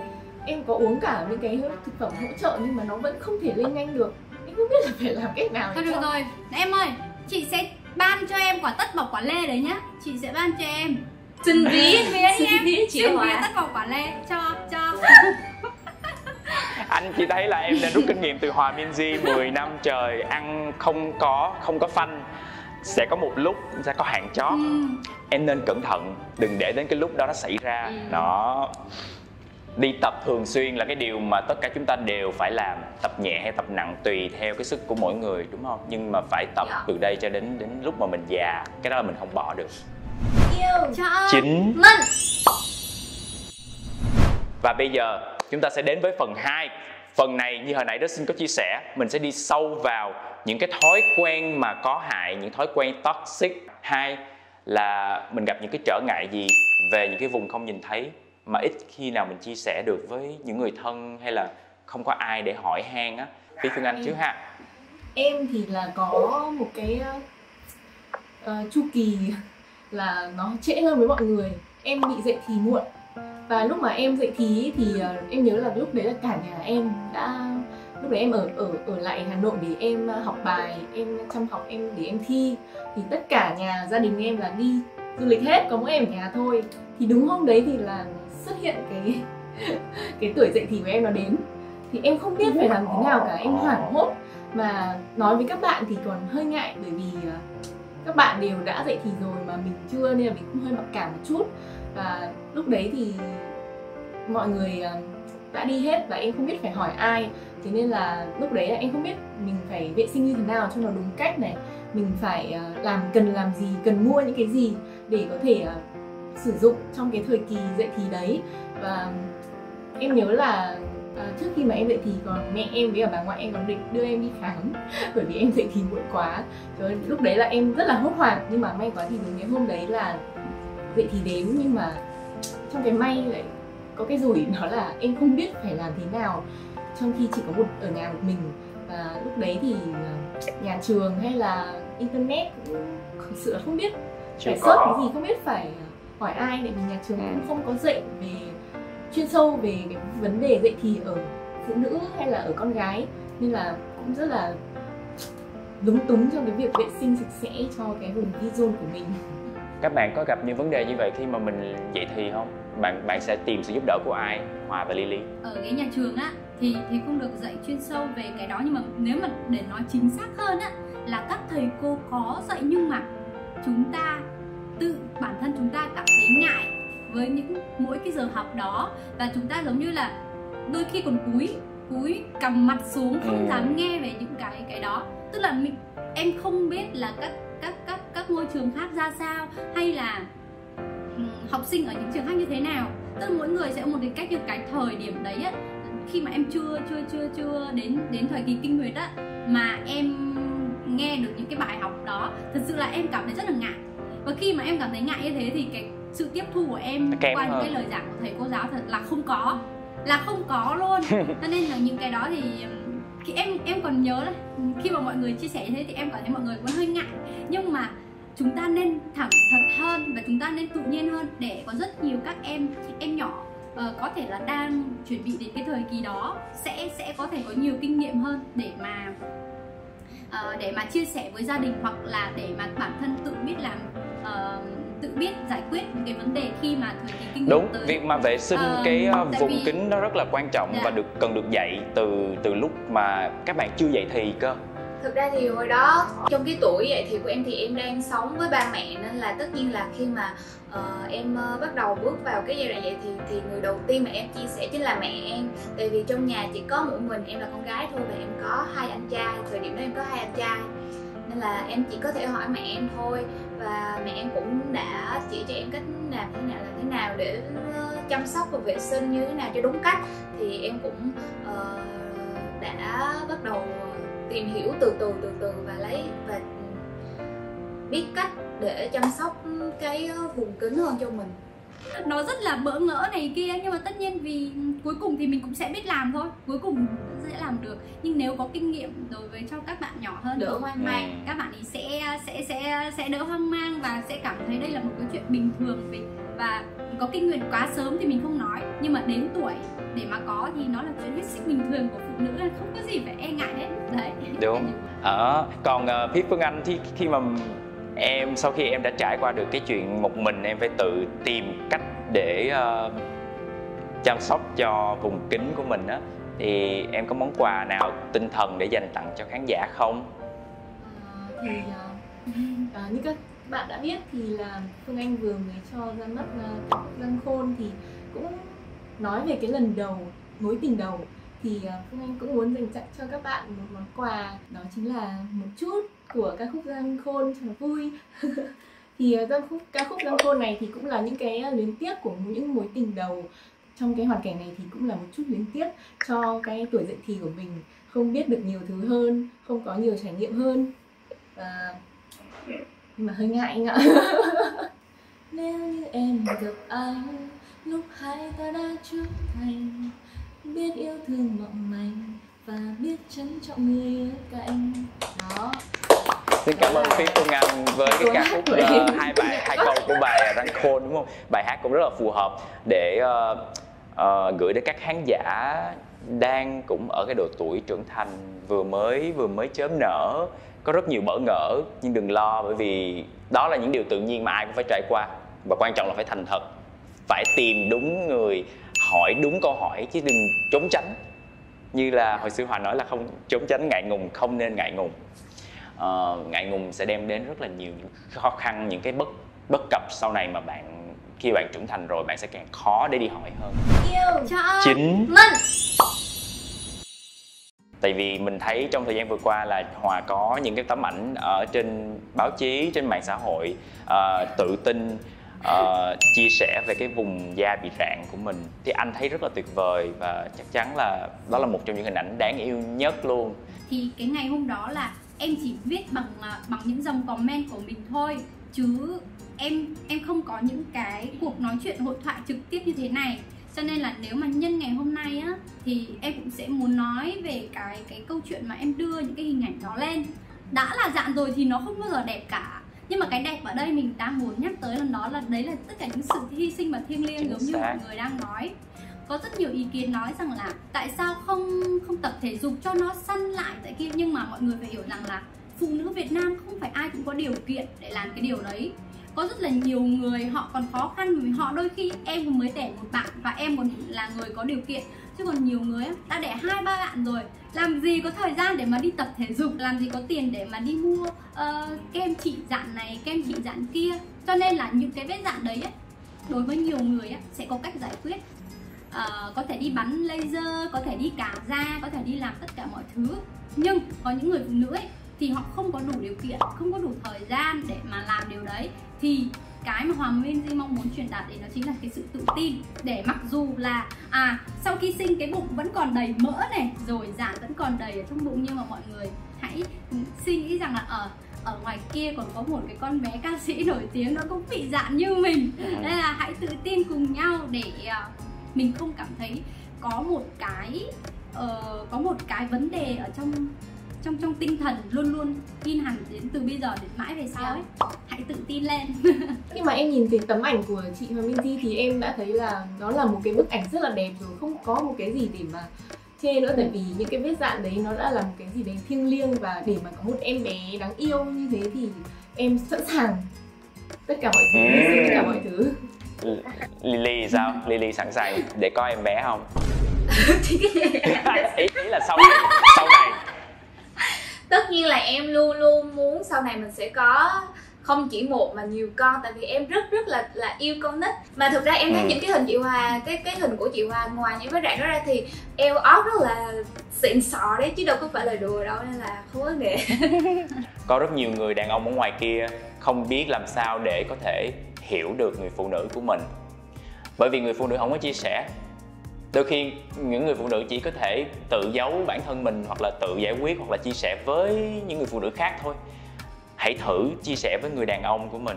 Em có uống cả những cái thực phẩm hỗ trợ nhưng mà nó vẫn không thể lên nhanh được. Em không biết là phải làm cách nào. Thôi được cho. Rồi, em ơi, chị sẽ ban cho em quả tất bọc quả lê đấy nhá. Chị sẽ ban cho em. Xin ví, xin ví chị Hòa tất bọc quả lê cho cho. Anh chị thấy là em đã rút kinh nghiệm từ Hòa Minzy, mười năm trời ăn không có không có phanh. Sẽ có một lúc sẽ có hạn chót. Ừ. Em nên cẩn thận, đừng để đến cái lúc đó nó xảy ra. Ừ. Đó. Đi tập thường xuyên là cái điều mà tất cả chúng ta đều phải làm, tập nhẹ hay tập nặng tùy theo cái sức của mỗi người đúng không? Nhưng mà phải tập từ đây cho đến đến lúc mà mình già, cái đó là mình không bỏ được. Yêu Chọn Chính Mình. Và bây giờ chúng ta sẽ đến với phần hai. Phần này như hồi nãy Dustin có chia sẻ, mình sẽ đi sâu vào những cái thói quen mà có hại, những thói quen toxic. Hai là mình gặp những cái trở ngại gì về những cái vùng không nhìn thấy mà ít khi nào mình chia sẻ được với những người thân, hay là không có ai để hỏi han á. Phí Phương Anh chứ ha. Em thì là có một cái uh, chu kỳ là nó trễ hơn với mọi người. Em bị dậy thì muộn, và lúc mà em dậy thì thì uh, em nhớ là lúc đấy là cả nhà em đã, lúc đấy em ở ở ở lại Hà Nội để em học bài, em chăm học, em để em thi, thì tất cả nhà gia đình em là đi du lịch hết, có mỗi em ở nhà thôi. Thì đúng hôm đấy thì là xuất hiện cái cái tuổi dậy thì của em nó đến, thì em không biết phải làm thế nào cả, em hoảng hốt. Mà nói với các bạn thì còn hơi ngại, bởi vì các bạn đều đã dậy thì rồi mà mình chưa, nên là mình cũng hơi mặc cảm một chút. Và lúc đấy thì mọi người đã đi hết và em không biết phải hỏi ai. Thế nên là lúc đấy là em không biết mình phải vệ sinh như thế nào cho nó đúng cách này, mình phải làm cần làm gì, cần mua những cái gì để có thể sử dụng trong cái thời kỳ dậy thì đấy. Và em nhớ là à, trước khi mà em dậy thì còn mẹ em với bà ngoại em còn định đưa em đi khám bởi vì em dậy thì muộn quá. Rồi lúc đấy là em rất là hốt hoảng, nhưng mà may quá thì đến ngày hôm đấy là dậy thì đến, nhưng mà trong cái may lại có cái rủi, đó là em không biết phải làm thế nào trong khi chỉ có một ở nhà một mình. Và lúc đấy thì nhà trường hay là internet cũng thực sự là không biết Chưa phải có cái gì không biết phải hỏi ai, để vì nhà trường ừ. cũng không có dạy về chuyên sâu về cái vấn đề dạy thì ở phụ nữ hay là ở con gái, nên là cũng rất là lúng túng trong cái việc vệ sinh sạch sẽ cho cái vùng vi zone của mình. Các bạn có gặp những vấn đề như vậy khi mà mình dạy thì không? Bạn bạn sẽ tìm sự giúp đỡ của ai? Hòa và Lyly. Ở cái nhà trường á thì thì không được dạy chuyên sâu về cái đó, nhưng mà nếu mà để nói chính xác hơn á là các thầy cô có dạy, nhưng mà chúng ta tự bản thân chúng ta cảm thấy ngại với những mỗi cái giờ học đó, và chúng ta giống như là đôi khi còn cúi cúi cầm mặt xuống không ừ. dám nghe về những cái cái đó. Tức là mình em không biết là các các các các ngôi trường khác ra sao, hay là học sinh ở những trường khác như thế nào. Tức mỗi người sẽ có một cái cách, như cái thời điểm đấy á, khi mà em chưa chưa chưa chưa đến đến thời kỳ kinh nguyệt á, mà em nghe được những cái bài học đó, thật sự là em cảm thấy rất là ngại. Và khi mà em cảm thấy ngại như thế thì cái sự tiếp thu của em qua hơn. những cái lời giảng của thầy cô giáo thật là không có, là không có luôn. Cho nên là những cái đó thì khi em em còn nhớ là khi mà mọi người chia sẻ như thế thì em cảm thấy mọi người cũng hơi ngại, nhưng mà chúng ta nên thẳng thật hơn và chúng ta nên tự nhiên hơn, để có rất nhiều các em em nhỏ uh, có thể là đang chuẩn bị đến cái thời kỳ đó sẽ sẽ có thể có nhiều kinh nghiệm hơn để mà uh, để mà chia sẻ với gia đình, hoặc là để mà bản thân tự biết làm uh, tự biết giải quyết những cái vấn đề khi mà thời kỳ kinh nghiệm. Đúng, tới. Việc mà vệ sinh uh, cái vùng vì... kín nó rất là quan trọng dạ. và được cần được dạy từ từ lúc mà các bạn chưa dậy thì cơ. Thực ra thì hồi đó trong cái tuổi dậy thì của em thì em đang sống với ba mẹ, nên là tất nhiên là khi mà uh, em uh, bắt đầu bước vào cái giai đoạn dậy thì thì người đầu tiên mà em chia sẻ chính là mẹ em. Tại vì trong nhà chỉ có mỗi mình em là con gái thôi, và em có hai anh trai, thời điểm đó em có hai anh trai, nên là em chỉ có thể hỏi mẹ em thôi. Và mẹ em cũng đã chỉ cho em cách làm thế nào là thế nào để chăm sóc và vệ sinh như thế nào cho đúng cách, thì em cũng uh, đã bắt đầu tìm hiểu từ từ từ từ và lấy và biết cách để chăm sóc cái vùng kín hơn cho mình. Nó rất là bỡ ngỡ này kia, nhưng mà tất nhiên vì cuối cùng thì mình cũng sẽ biết làm thôi, cuối cùng sẽ làm được. Nhưng nếu có kinh nghiệm đối với cho các bạn nhỏ hơn, đỡ hoang mang, các bạn ấy sẽ sẽ sẽ sẽ đỡ hoang mang và sẽ cảm thấy đây là một cái chuyện bình thường. Và có kinh nguyệt quá sớm thì mình không nói, nhưng mà đến tuổi để mà có thì nó là chuyện hết sức bình thường của phụ nữ, là không có gì phải e ngại hết. Đấy. Đúng. Ờ, còn uh, Phí Phương Anh thì khi mà em sau khi em đã trải qua được cái chuyện một mình em phải tự tìm cách để uh, chăm sóc cho vùng kín của mình á, thì em có món quà nào tinh thần để dành tặng cho khán giả không? À, thì uh, như các bạn đã biết thì là Phương Anh vừa mới cho ra mắt uh, Răng Khôn, thì cũng nói về cái lần đầu mối tình đầu, thì uh, Phương Anh cũng muốn dành tặng cho các bạn một món quà, đó chính là một chút của ca khúc Răng Khôn cho nó vui. Thì ca khúc ca khúc Răng Khôn này thì cũng là những cái luyến tiếc của những mối tình đầu. Trong cái hoàn cảnh này thì cũng là một chút luyến tiếc cho cái tuổi dậy thì của mình, không biết được nhiều thứ hơn, không có nhiều trải nghiệm hơn, và nhưng mà hơi ngại anh ạ. Nếu như em gặp anh lúc hai ta đã trưởng thành, biết yêu thương mộng manh và biết trân trọng người cạnh đó. Xin cảm ơn Phí Phương Anh với cái ca khúc uh, hai bài hai câu của bài Răng Khôn, đúng không? Bài hát cũng rất là phù hợp để uh, uh, gửi đến các khán giả đang cũng ở cái độ tuổi trưởng thành, vừa mới vừa mới chớm nở, có rất nhiều bỡ ngỡ, nhưng đừng lo, bởi vì đó là những điều tự nhiên mà ai cũng phải trải qua, và quan trọng là phải thành thật, phải tìm đúng người, hỏi đúng câu hỏi, chứ đừng trốn tránh. Như là hồi xưa Hòa nói là không trốn tránh, ngại ngùng, không nên ngại ngùng. Uh, ngại ngùng sẽ đem đến rất là nhiều những khó khăn, những cái bất bất cập sau này mà bạn khi bạn trưởng thành rồi bạn sẽ càng khó để đi hỏi hơn. Yêu chọn chính mình. Tại vì mình thấy trong thời gian vừa qua là Hòa có những cái tấm ảnh ở trên báo chí, trên mạng xã hội uh, tự tin uh, chia sẻ về cái vùng da bị rạn của mình, thì anh thấy rất là tuyệt vời, và chắc chắn là đó là một trong những hình ảnh đáng yêu nhất luôn. Thì cái ngày hôm đó là em chỉ viết bằng bằng những dòng comment của mình thôi, chứ em em không có những cái cuộc nói chuyện hội thoại trực tiếp như thế này. Cho nên là nếu mà nhân ngày hôm nay á thì em cũng sẽ muốn nói về cái cái câu chuyện mà em đưa những cái hình ảnh đó lên. Đã là rạn rồi thì nó không bao giờ đẹp cả. Nhưng mà cái đẹp ở đây mình đang muốn nhắc tới là nó là đấy là tất cả những sự hy sinh và thiêng liêng. Chính giống xác. Như mọi người đang nói, có rất nhiều ý kiến nói rằng là tại sao không không tập thể dục cho nó săn lại tại kia, nhưng mà mọi người phải hiểu rằng là phụ nữ Việt Nam không phải ai cũng có điều kiện để làm cái điều đấy. Có rất là nhiều người họ còn khó khăn vì họ đôi khi em cũng mới đẻ một bạn và em còn là người có điều kiện, chứ còn nhiều người đã đẻ hai ba bạn rồi, làm gì có thời gian để mà đi tập thể dục, làm gì có tiền để mà đi mua uh, kem trị dạn này kem trị dạn kia. Cho nên là những cái vết dạn đấy ấy, đối với nhiều người ấy, sẽ có cách giải quyết. Uh, có thể đi bắn laser, có thể đi cạo da, có thể đi làm tất cả mọi thứ. Nhưng có những người phụ nữ ấy, thì họ không có đủ điều kiện, không có đủ thời gian để mà làm điều đấy. Thì cái mà Hòa Minzy mong muốn truyền đạt đấy nó chính là cái sự tự tin, để mặc dù là à sau khi sinh cái bụng vẫn còn đầy mỡ này, rồi dạn vẫn còn đầy ở trong bụng, nhưng mà mọi người hãy suy nghĩ rằng là ở ở ngoài kia còn có một cái con bé ca sĩ nổi tiếng nó cũng bị dạn như mình. Nên là hãy tự tin cùng nhau để uh, mình không cảm thấy có một cái uh, có một cái vấn đề ở trong trong trong tinh thần luôn luôn in hẳn đến từ bây giờ đến mãi về sau ấy. Hãy tự tin lên. Khi mà em nhìn thấy tấm ảnh của chị Hòa Minzy thì em đã thấy là nó là một cái bức ảnh rất là đẹp rồi, không có một cái gì để mà chê nữa, tại vì những cái vết dạn đấy nó đã là một cái gì đấy thiêng liêng, và để mà có một em bé đáng yêu như thế thì em sẵn sàng tất cả mọi thứ, tất cả mọi thứ. Lyly sao? Lyly sẵn sàng để có em bé không? ý, ý là sau sau này tất nhiên là em luôn luôn muốn sau này mình sẽ có không chỉ một mà nhiều con, tại vì em rất rất là là yêu con nít. Mà thực ra em thấy ừ. những cái hình chị Hòa, cái cái hình của chị Hòa ngoài những cái rạn đó ra thì eo ót rất là xịn sò đấy, chứ đâu có phải là đùa đâu, nên là không vấn đề. Có rất nhiều người đàn ông ở ngoài kia không biết làm sao để có thể hiểu được người phụ nữ của mình, bởi vì người phụ nữ không có chia sẻ. Đôi khi những người phụ nữ chỉ có thể tự giấu bản thân mình, hoặc là tự giải quyết, hoặc là chia sẻ với những người phụ nữ khác thôi. Hãy thử chia sẻ với người đàn ông của mình.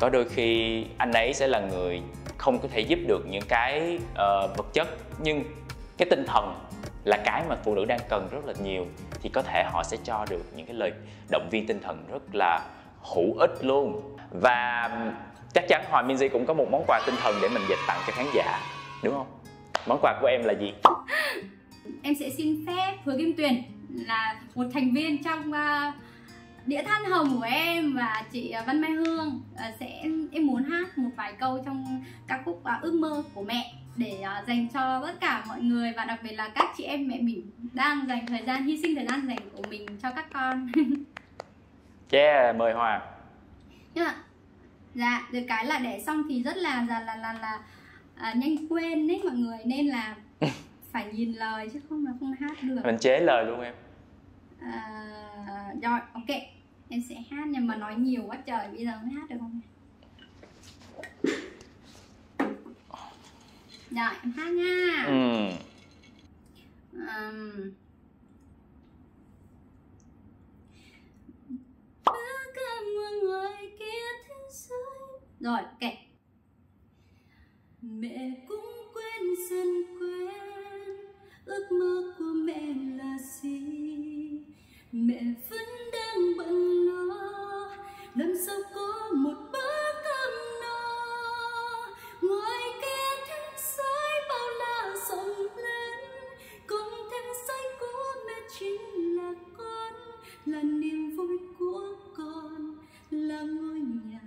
Có đôi khi anh ấy sẽ là người không có thể giúp được những cái uh, vật chất, nhưng cái tinh thần là cái mà phụ nữ đang cần rất là nhiều, thì có thể họ sẽ cho được những cái lời động viên tinh thần rất là hữu ích luôn. Và chắc chắn Hòa Minzy cũng có một món quà tinh thần để mình dành tặng cho khán giả, đúng không? Món quà của em là gì? Em sẽ xin phép Hứa Kim Tuyền là một thành viên trong uh, đĩa than hồng của em, và chị uh, Văn Mai Hương uh, sẽ em muốn hát một vài câu trong ca khúc uh, Ước Mơ Của Mẹ để uh, dành cho tất cả mọi người, và đặc biệt là các chị em mẹ mình đang dành thời gian, hy sinh thời gian dành của mình cho các con. Yeah, mời Hòa. Nhưng mà, dạ, được cái là đẻ xong thì rất là là là là, là À, nhanh quên đấy mọi người, nên là phải nhìn lời chứ không là không hát được. Mình chế lời luôn em. À, rồi, ok. Em sẽ hát nhưng mà nói nhiều quá trời, bây giờ mới hát được không? Rồi, em hát nha. Ừ. À, rồi, ok. Mẹ cũng quên dần quên ước mơ của mẹ là gì. Mẹ vẫn đang bận lo làm sao có một bữa cơm no. Ngoài kia thế giới bao la rộng lớn, cùng thế giới của mẹ chính là con, là niềm vui của con, là ngôi nhà,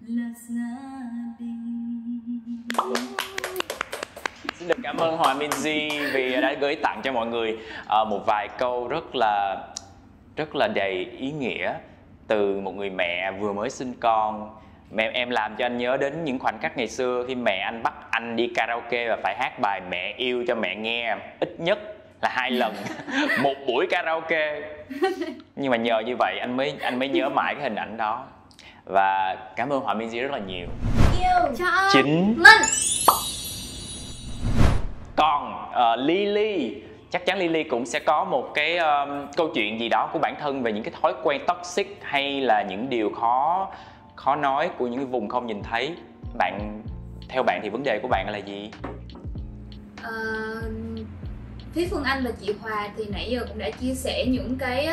là gia đình. Xin được cảm ơn Hòa Minzy vì đã gửi tặng cho mọi người một vài câu rất là rất là đầy ý nghĩa từ một người mẹ vừa mới sinh con. Mẹ em làm cho anh nhớ đến những khoảnh khắc ngày xưa khi mẹ anh bắt anh đi karaoke và phải hát bài Mẹ Yêu cho mẹ nghe ít nhất là hai lần một buổi karaoke. Nhưng mà nhờ như vậy anh mới anh mới nhớ mãi cái hình ảnh đó. Và cảm ơn Hòa Minzy rất là nhiều. Yêu chính mình. Còn uh, Lyly, chắc chắn Lyly cũng sẽ có một cái um, câu chuyện gì đó của bản thân về những cái thói quen toxic hay là những điều khó khó nói của những cái vùng không nhìn thấy. Bạn theo bạn thì vấn đề của bạn là gì? Uh, Phí Phương Anh là chị Hòa thì nãy giờ cũng đã chia sẻ những cái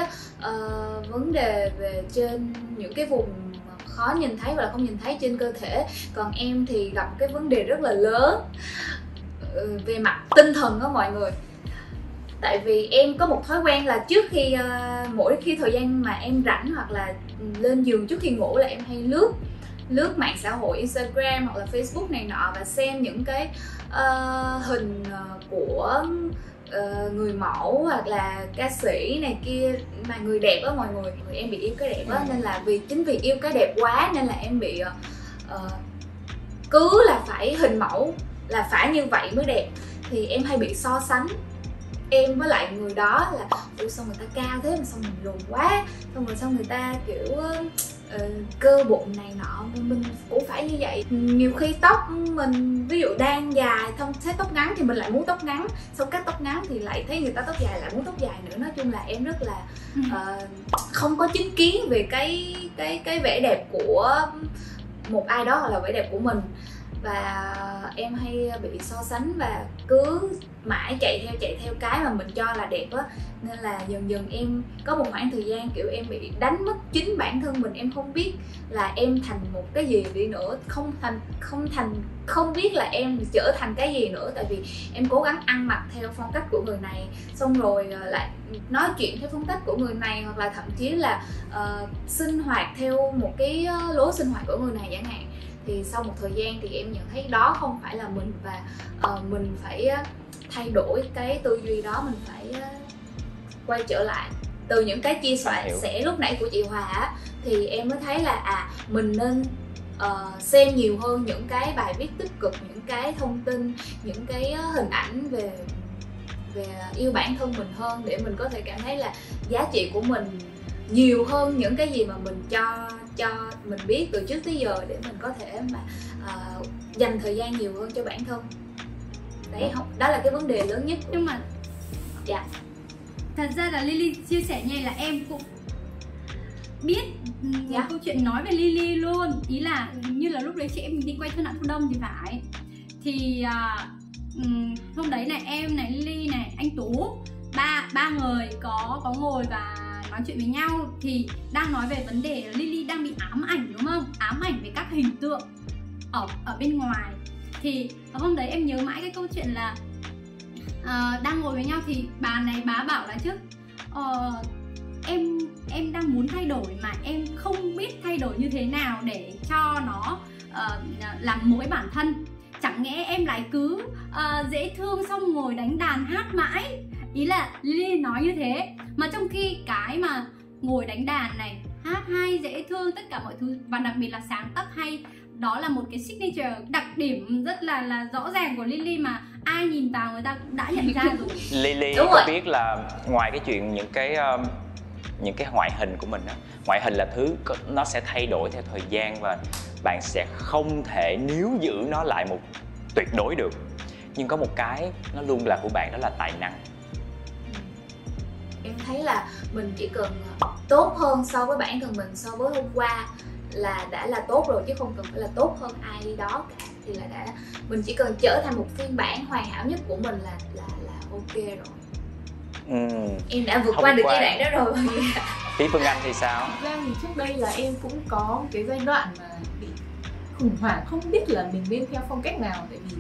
uh, vấn đề về trên những cái vùng khó nhìn thấy hoặc là không nhìn thấy trên cơ thể. Còn em thì gặp cái vấn đề rất là lớn uh, về mặt tinh thần đó mọi người. Tại vì em có một thói quen là trước khi uh, mỗi khi thời gian mà em rảnh hoặc là lên giường trước khi ngủ là em hay lướt lướt mạng xã hội Instagram hoặc là Facebook này nọ và xem những cái uh, hình của uh, người mẫu hoặc là ca sĩ này kia mà người đẹp á mọi người. Em bị yêu cái đẹp á, nên là vì chính vì yêu cái đẹp quá nên là em bị uh, cứ là phải hình mẫu, là phải như vậy mới đẹp. Thì em hay bị so sánh em với lại người đó là ôi sao người ta cao thế mà sao mình lùn quá, xong rồi sao người ta kiểu uh, cơ bụng này nọ, mình cũng phải như vậy. Nhiều khi tóc mình ví dụ đang dài không thấy tóc ngắn thì mình lại muốn tóc ngắn, xong cắt tóc ngắn thì lại thấy người ta tóc dài lại muốn tóc dài nữa. Nói chung là em rất là uh, không có chính kiến về cái cái cái vẻ đẹp của một ai đó hoặc là vẻ đẹp của mình. Và em hay bị so sánh và cứ mãi chạy theo chạy theo cái mà mình cho là đẹp á. Nên là dần dần em có một khoảng thời gian kiểu em bị đánh mất chính bản thân mình. Em không biết là em thành một cái gì đi nữa, không thành không thành không biết là em trở thành cái gì nữa. Tại vì em cố gắng ăn mặc theo phong cách của người này, xong rồi lại nói chuyện theo phong cách của người này, hoặc là thậm chí là uh, sinh hoạt theo một cái lối sinh hoạt của người này chẳng hạn. Thì sau một thời gian thì em nhận thấy đó không phải là mình và uh, mình phải thay đổi cái tư duy đó, mình phải uh, quay trở lại. Từ những cái chia sẻ lúc nãy của chị Hòa thì em mới thấy là à mình nên uh, xem nhiều hơn những cái bài viết tích cực, những cái thông tin, những cái hình ảnh về về yêu bản thân mình hơn, để mình có thể cảm thấy là giá trị của mình nhiều hơn những cái gì mà mình cho cho mình biết từ trước tới giờ, để mình có thể mà uh, dành thời gian nhiều hơn cho bản thân. Đấy, không, đó là cái vấn đề lớn nhất. Nhưng mà dạ, thật ra là Lyly chia sẻ như là em cũng biết dạ. Một câu chuyện nói về Lyly luôn, ý là như là lúc đấy chị em mình đi quay Xuân Hạ Thu Đông thì phải, thì uh, hôm đấy này em này, Lyly này, anh Tú, ba ba người có có ngồi và nói chuyện với nhau, thì đang nói về vấn đề Lyly đang bị ám ảnh, đúng không? Ám ảnh về các hình tượng ở ở bên ngoài. Thì hôm đấy em nhớ mãi cái câu chuyện là uh, đang ngồi với nhau thì bà này bà bảo là chứ uh, em em đang muốn thay đổi mà em không biết thay đổi như thế nào để cho nó uh, làm mới bản thân. Chẳng nghe em lại cứ uh, dễ thương xong ngồi đánh đàn hát mãi. Ý là Lyly nói như thế, mà trong khi cái mà ngồi đánh đàn này, hát hay, dễ thương, tất cả mọi thứ, và đặc biệt là sáng tác hay, đó là một cái signature, đặc điểm rất là là rõ ràng của Lyly mà ai nhìn vào người ta cũng đã nhận ra rồi. Lyly có rồi. Biết là ngoài cái chuyện những cái um, những cái ngoại hình của mình á, ngoại hình là thứ nó sẽ thay đổi theo thời gian và bạn sẽ không thể níu giữ nó lại một tuyệt đối được. Nhưng có một cái nó luôn là của bạn, đó là tài năng. Em thấy là mình chỉ cần tốt hơn so với bản thân mình so với hôm qua là đã là tốt rồi, chứ không cần phải là tốt hơn ai đó cả. Thì là đã mình chỉ cần trở thành một phiên bản hoàn hảo nhất của mình là là là ok rồi. Ừ. Em đã vượt không qua được giai đoạn đó rồi. Phí Phương Anh thì sao? Thực ra thì trước đây là em cũng có cái giai đoạn mà bị khủng hoảng, không biết là mình nên theo phong cách nào, tại vì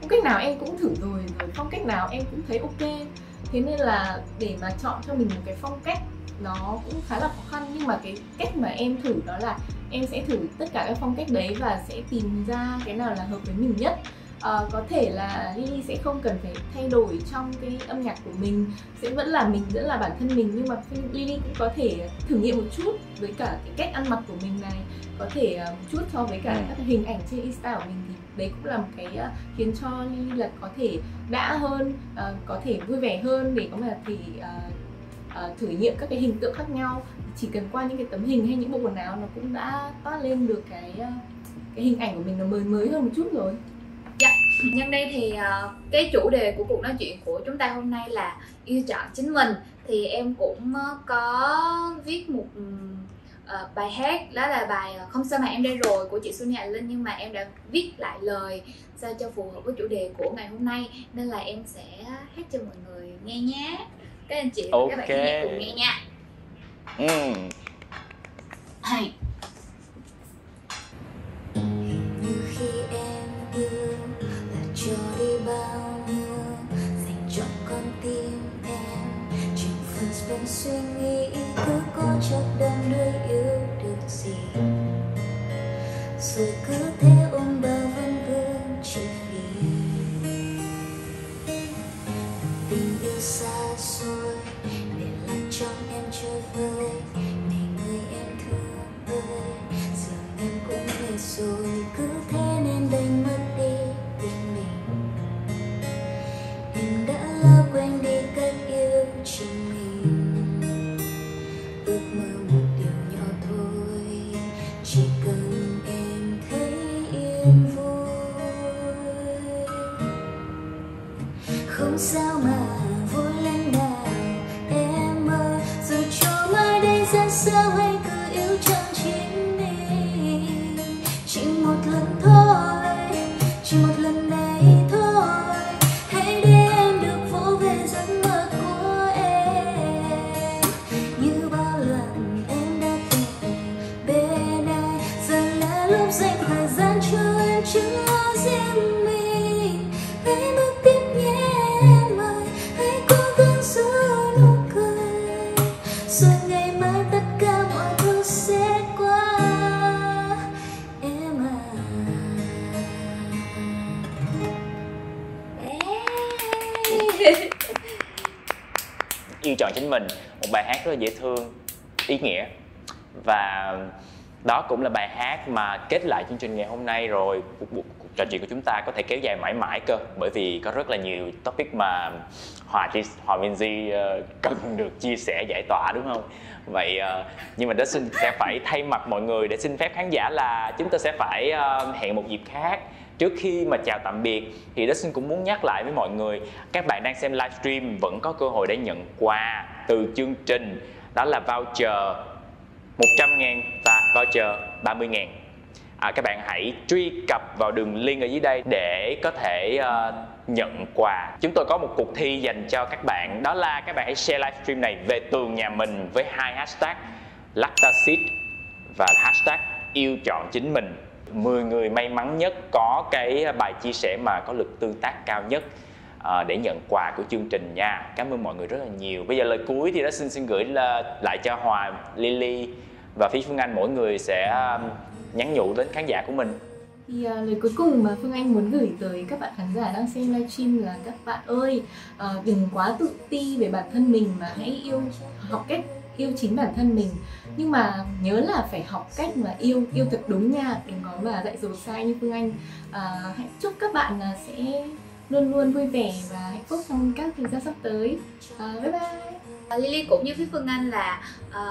phong cách nào em cũng thử rồi, rồi phong cách nào em cũng thấy ok. Thế nên là để mà chọn cho mình một cái phong cách nó cũng khá là khó khăn, nhưng mà cái cách mà em thử đó là em sẽ thử tất cả các phong cách đấy và sẽ tìm ra cái nào là hợp với mình nhất. À, có thể là Lyly sẽ không cần phải thay đổi trong cái âm nhạc của mình, sẽ vẫn là mình, vẫn là bản thân mình, nhưng mà Lyly cũng có thể thử nghiệm một chút với cả cái cách ăn mặc của mình này, có thể một chút so với cả các hình ảnh trên Insta của mình, thì đấy cũng là một cái khiến cho Lyly là có thể đã hơn, có thể vui vẻ hơn để có thể thử nghiệm các cái hình tượng khác nhau. Chỉ cần qua những cái tấm hình hay những bộ quần áo nó cũng đã toát lên được cái cái hình ảnh của mình, nó mới mới hơn một chút rồi. Dạ, nhân đây thì uh, cái chủ đề của cuộc nói chuyện của chúng ta hôm nay là yêu chọn chính mình. Thì em cũng uh, có viết một uh, bài hát, đó là bài Không Sao Mà Em Đây Rồi của chị Suni Hạ Linh, nhưng mà em đã viết lại lời sao cho phù hợp với chủ đề của ngày hôm nay, nên là em sẽ hát cho mọi người nghe nhé. Các anh chị okay. và các bạn nghe cùng nghe nha. Ừ. Hay. Như khi em yêu là cho đi bao nhiêu, dành trọn con tim em, chuyện phần bên suy nghĩ cứ có chốc đâm đuôi yêu được gì, rồi cứ thế ôm bao vân vương chỉ vì tình yêu xa xôi để lại trong em chơi vơi. Rồi cứ thế nên đánh mất đi tình mình, em đã lỡ quên đi cách yêu chính mình. Ước mơ một điều nhỏ thôi, chỉ cần em thấy yên vui. Không sao mà vui lên nào em ơi, rồi cho mai đây ra sao hay cứ yêu trọn chính. Một lần thôi, chỉ một lần này thôi, hãy để em được vỗ về giấc mơ của em. Như bao lần em đã từng bên ai, giờ là lúc dành thời gian cho em cho riêng mình. Hãy bước tiếp nhé em ơi, hãy cố gắng giữ nụ cười, rồi ngày mai tất cả mọi thứ sẽ qua. Yêu Trọn Chính Mình, một bài hát rất là dễ thương, ý nghĩa. Và đó cũng là bài hát mà kết lại chương trình ngày hôm nay rồi. Cuộc trò chuyện của chúng ta có thể kéo dài mãi mãi cơ, bởi vì có rất là nhiều topic mà Hòa, Hòa Minzy cần được chia sẻ, giải tỏa, đúng không? Vậy nhưng mà Dustin sẽ phải thay mặt mọi người để xin phép khán giả là chúng ta sẽ phải hẹn một dịp khác. Trước khi mà chào tạm biệt thì Dustin cũng muốn nhắc lại với mọi người, các bạn đang xem livestream vẫn có cơ hội để nhận quà từ chương trình, đó là voucher một trăm ngàn và voucher ba mươi ngàn. À, các bạn hãy truy cập vào đường link ở dưới đây để có thể uh, nhận quà. Chúng tôi có một cuộc thi dành cho các bạn, đó là các bạn hãy share livestream này về tường nhà mình với hai hashtag Lactacyd và hashtag Yêu Trọn Chính Mình. mười người may mắn nhất có cái bài chia sẻ mà có lực tương tác cao nhất à, để nhận quà của chương trình nha. Cảm ơn mọi người rất là nhiều. Bây giờ lời cuối thì đã xin xin gửi lại cho Hòa, Lyly và Phí Phương Anh, mỗi người sẽ nhắn nhủ đến khán giả của mình. Thì à, lời cuối cùng mà Phương Anh muốn gửi tới các bạn khán giả đang xem livestream là các bạn ơi, à, đừng quá tự ti về bản thân mình mà hãy yêu, học cách yêu chính bản thân mình. Nhưng mà nhớ là phải học cách mà yêu, yêu thật đúng nha, đừng có mà dạy dỗ sai như Phương Anh. à, Hãy chúc các bạn là sẽ luôn luôn vui vẻ và hạnh phúc trong các thời gian sắp tới. à, Bye bye. à, Lyly cũng như Phí Phương Anh là à,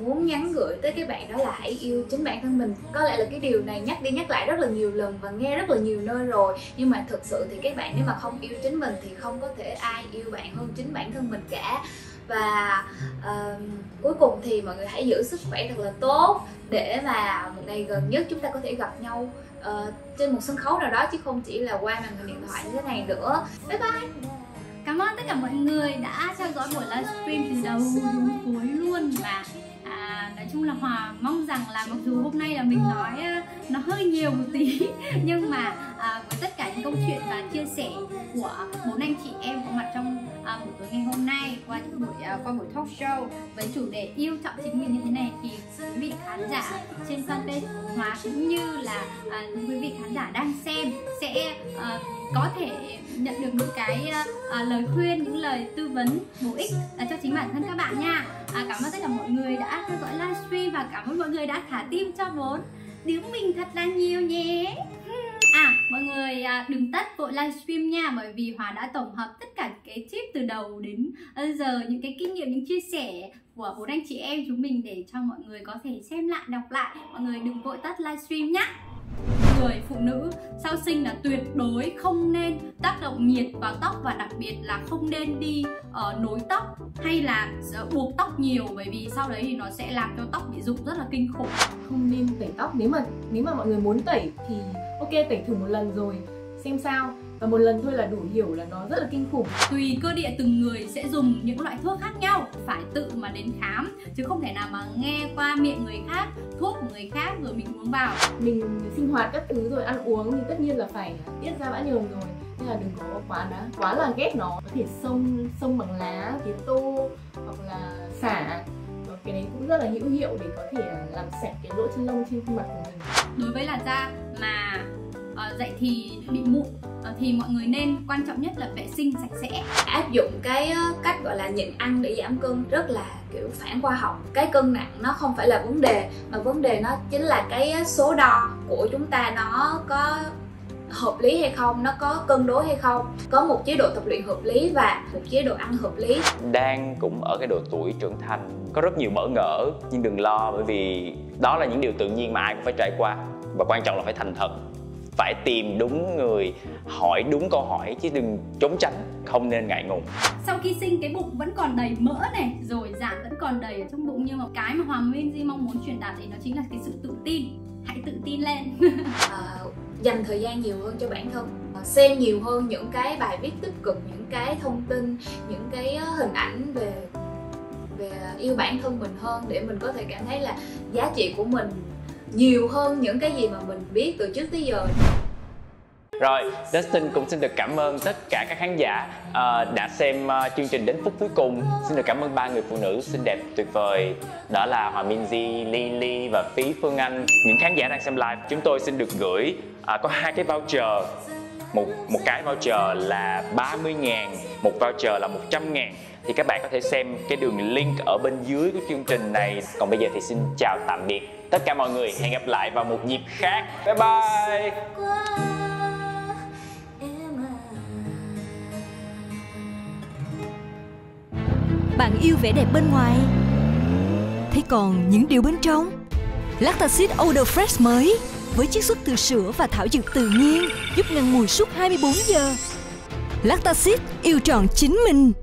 muốn nhắn gửi tới các bạn, đó là hãy yêu chính bản thân mình. Có lẽ là cái điều này nhắc đi nhắc lại rất là nhiều lần và nghe rất là nhiều nơi rồi, nhưng mà thực sự thì các bạn nếu mà không yêu chính mình thì không có thể ai yêu bạn hơn chính bản thân mình cả. Và uh, cuối cùng thì mọi người hãy giữ sức khỏe thật là tốt để mà một ngày gần nhất chúng ta có thể gặp nhau uh, trên một sân khấu nào đó, chứ không chỉ là qua màn hình điện thoại như thế này nữa. Bye bye. Cảm ơn tất cả mọi người đã theo dõi buổi livestream từ đầu đến cuối luôn. Và à, nói chung là Hòa mong rằng là mặc dù hôm nay là mình nói nó hơi nhiều một tí, nhưng mà à, với tất cả những câu chuyện và chia sẻ của bốn anh chị em có mặt trong à, buổi tối ngày hôm nay qua buổi à, qua buổi talk show với chủ đề Yêu Trọn Chính Mình như thế này, thì quý vị khán giả trên fanpage Hòa cũng như là à, quý vị khán giả đang xem sẽ à, có thể nhận được những cái à, lời khuyên, những lời tư vấn bổ ích à, cho chính bản thân các bạn nha. à, Cảm ơn tất cả mọi người đã theo dõi livestream và cảm ơn mọi người đã thả tim cho bốn đứa mình thật là nhiều nhé. À, mọi người à, đừng tắt vội livestream nha, bởi vì Hòa đã tổng hợp tất cả cái tip từ đầu đến giờ, những cái kinh nghiệm, những chia sẻ của bốn anh chị em chúng mình để cho mọi người có thể xem lại, đọc lại. Mọi người đừng vội tắt livestream nhá. người phụ nữ sau sinh là tuyệt đối không nên tác động nhiệt vào tóc, và đặc biệt là không nên đi uh, nối tóc hay là buộc tóc nhiều, bởi vì sau đấy thì nó sẽ làm cho tóc bị rụng rất là kinh khủng. Không nên tẩy tóc, nếu mà nếu mà mọi người muốn tẩy thì ok, tẩy thử một lần rồi xem sao, và một lần thôi là đủ hiểu là nó rất là kinh khủng. Tùy cơ địa từng người sẽ dùng những loại thuốc khác nhau, phải tự mà đến khám chứ không thể nào mà nghe qua miệng người khác, thuốc của người khác rồi mình uống vào. Mình sinh hoạt các thứ rồi ăn uống thì tất nhiên là phải tiết ra bã nhờn rồi, nên là đừng có quá đã quá là ghét nó. Có thể xông xông bằng lá, tía tô hoặc là xả, cái đấy cũng rất là hữu hiệu để có thể làm sạch cái lỗ chân lông trên khuôn mặt của mình. Đối với làn da mà Uh, dạy thì bị mụn uh, thì mọi người nên quan trọng nhất là vệ sinh sạch sẽ. Áp dụng cái cách gọi là nhịn ăn để giảm cân rất là kiểu phản khoa học. Cái cân nặng nó không phải là vấn đề, mà vấn đề nó chính là cái số đo của chúng ta nó có hợp lý hay không, nó có cân đối hay không. Có một chế độ tập luyện hợp lý và một chế độ ăn hợp lý. Đang cũng ở cái độ tuổi trưởng thành, có rất nhiều bỡ ngỡ, nhưng đừng lo, bởi vì đó là những điều tự nhiên mà ai cũng phải trải qua. Và quan trọng là phải thành thật, phải tìm đúng người, hỏi đúng câu hỏi chứ đừng trốn tránh, không nên ngại ngùng. Sau khi sinh cái bụng vẫn còn đầy mỡ này, rồi dạ vẫn còn đầy ở trong bụng, nhưng mà cái mà Hòa Minzy mong muốn truyền đạt thì nó chính là cái sự tự tin. Hãy tự tin lên. à, Dành thời gian nhiều hơn cho bản thân, xem nhiều hơn những cái bài viết tích cực, những cái thông tin, những cái hình ảnh về về yêu bản thân mình hơn, để mình có thể cảm thấy là giá trị của mình nhiều hơn những cái gì mà mình biết từ trước tới giờ. Rồi, Dustin cũng xin được cảm ơn tất cả các khán giả uh, đã xem uh, chương trình đến phút cuối cùng. Xin được cảm ơn ba người phụ nữ xinh đẹp tuyệt vời, đó là Hòa Minzy, Lyly và Phí Phương Anh. Những khán giả đang xem live, chúng tôi xin được gửi uh, có hai cái voucher. Một, một cái voucher là ba mươi ngàn, một voucher là một trăm ngàn. Thì các bạn có thể xem cái đường link ở bên dưới của chương trình này. Còn bây giờ thì xin chào tạm biệt tất cả mọi người, hẹn gặp lại vào một dịp khác. Bye bye. Bạn yêu vẻ đẹp bên ngoài, thế còn những điều bên trong? Lactacyd Odor Fresh mới với chiết xuất từ sữa và thảo dược tự nhiên, giúp ngăn mùi suốt hai mươi bốn giờ. Lactacyd, yêu trọn chính mình.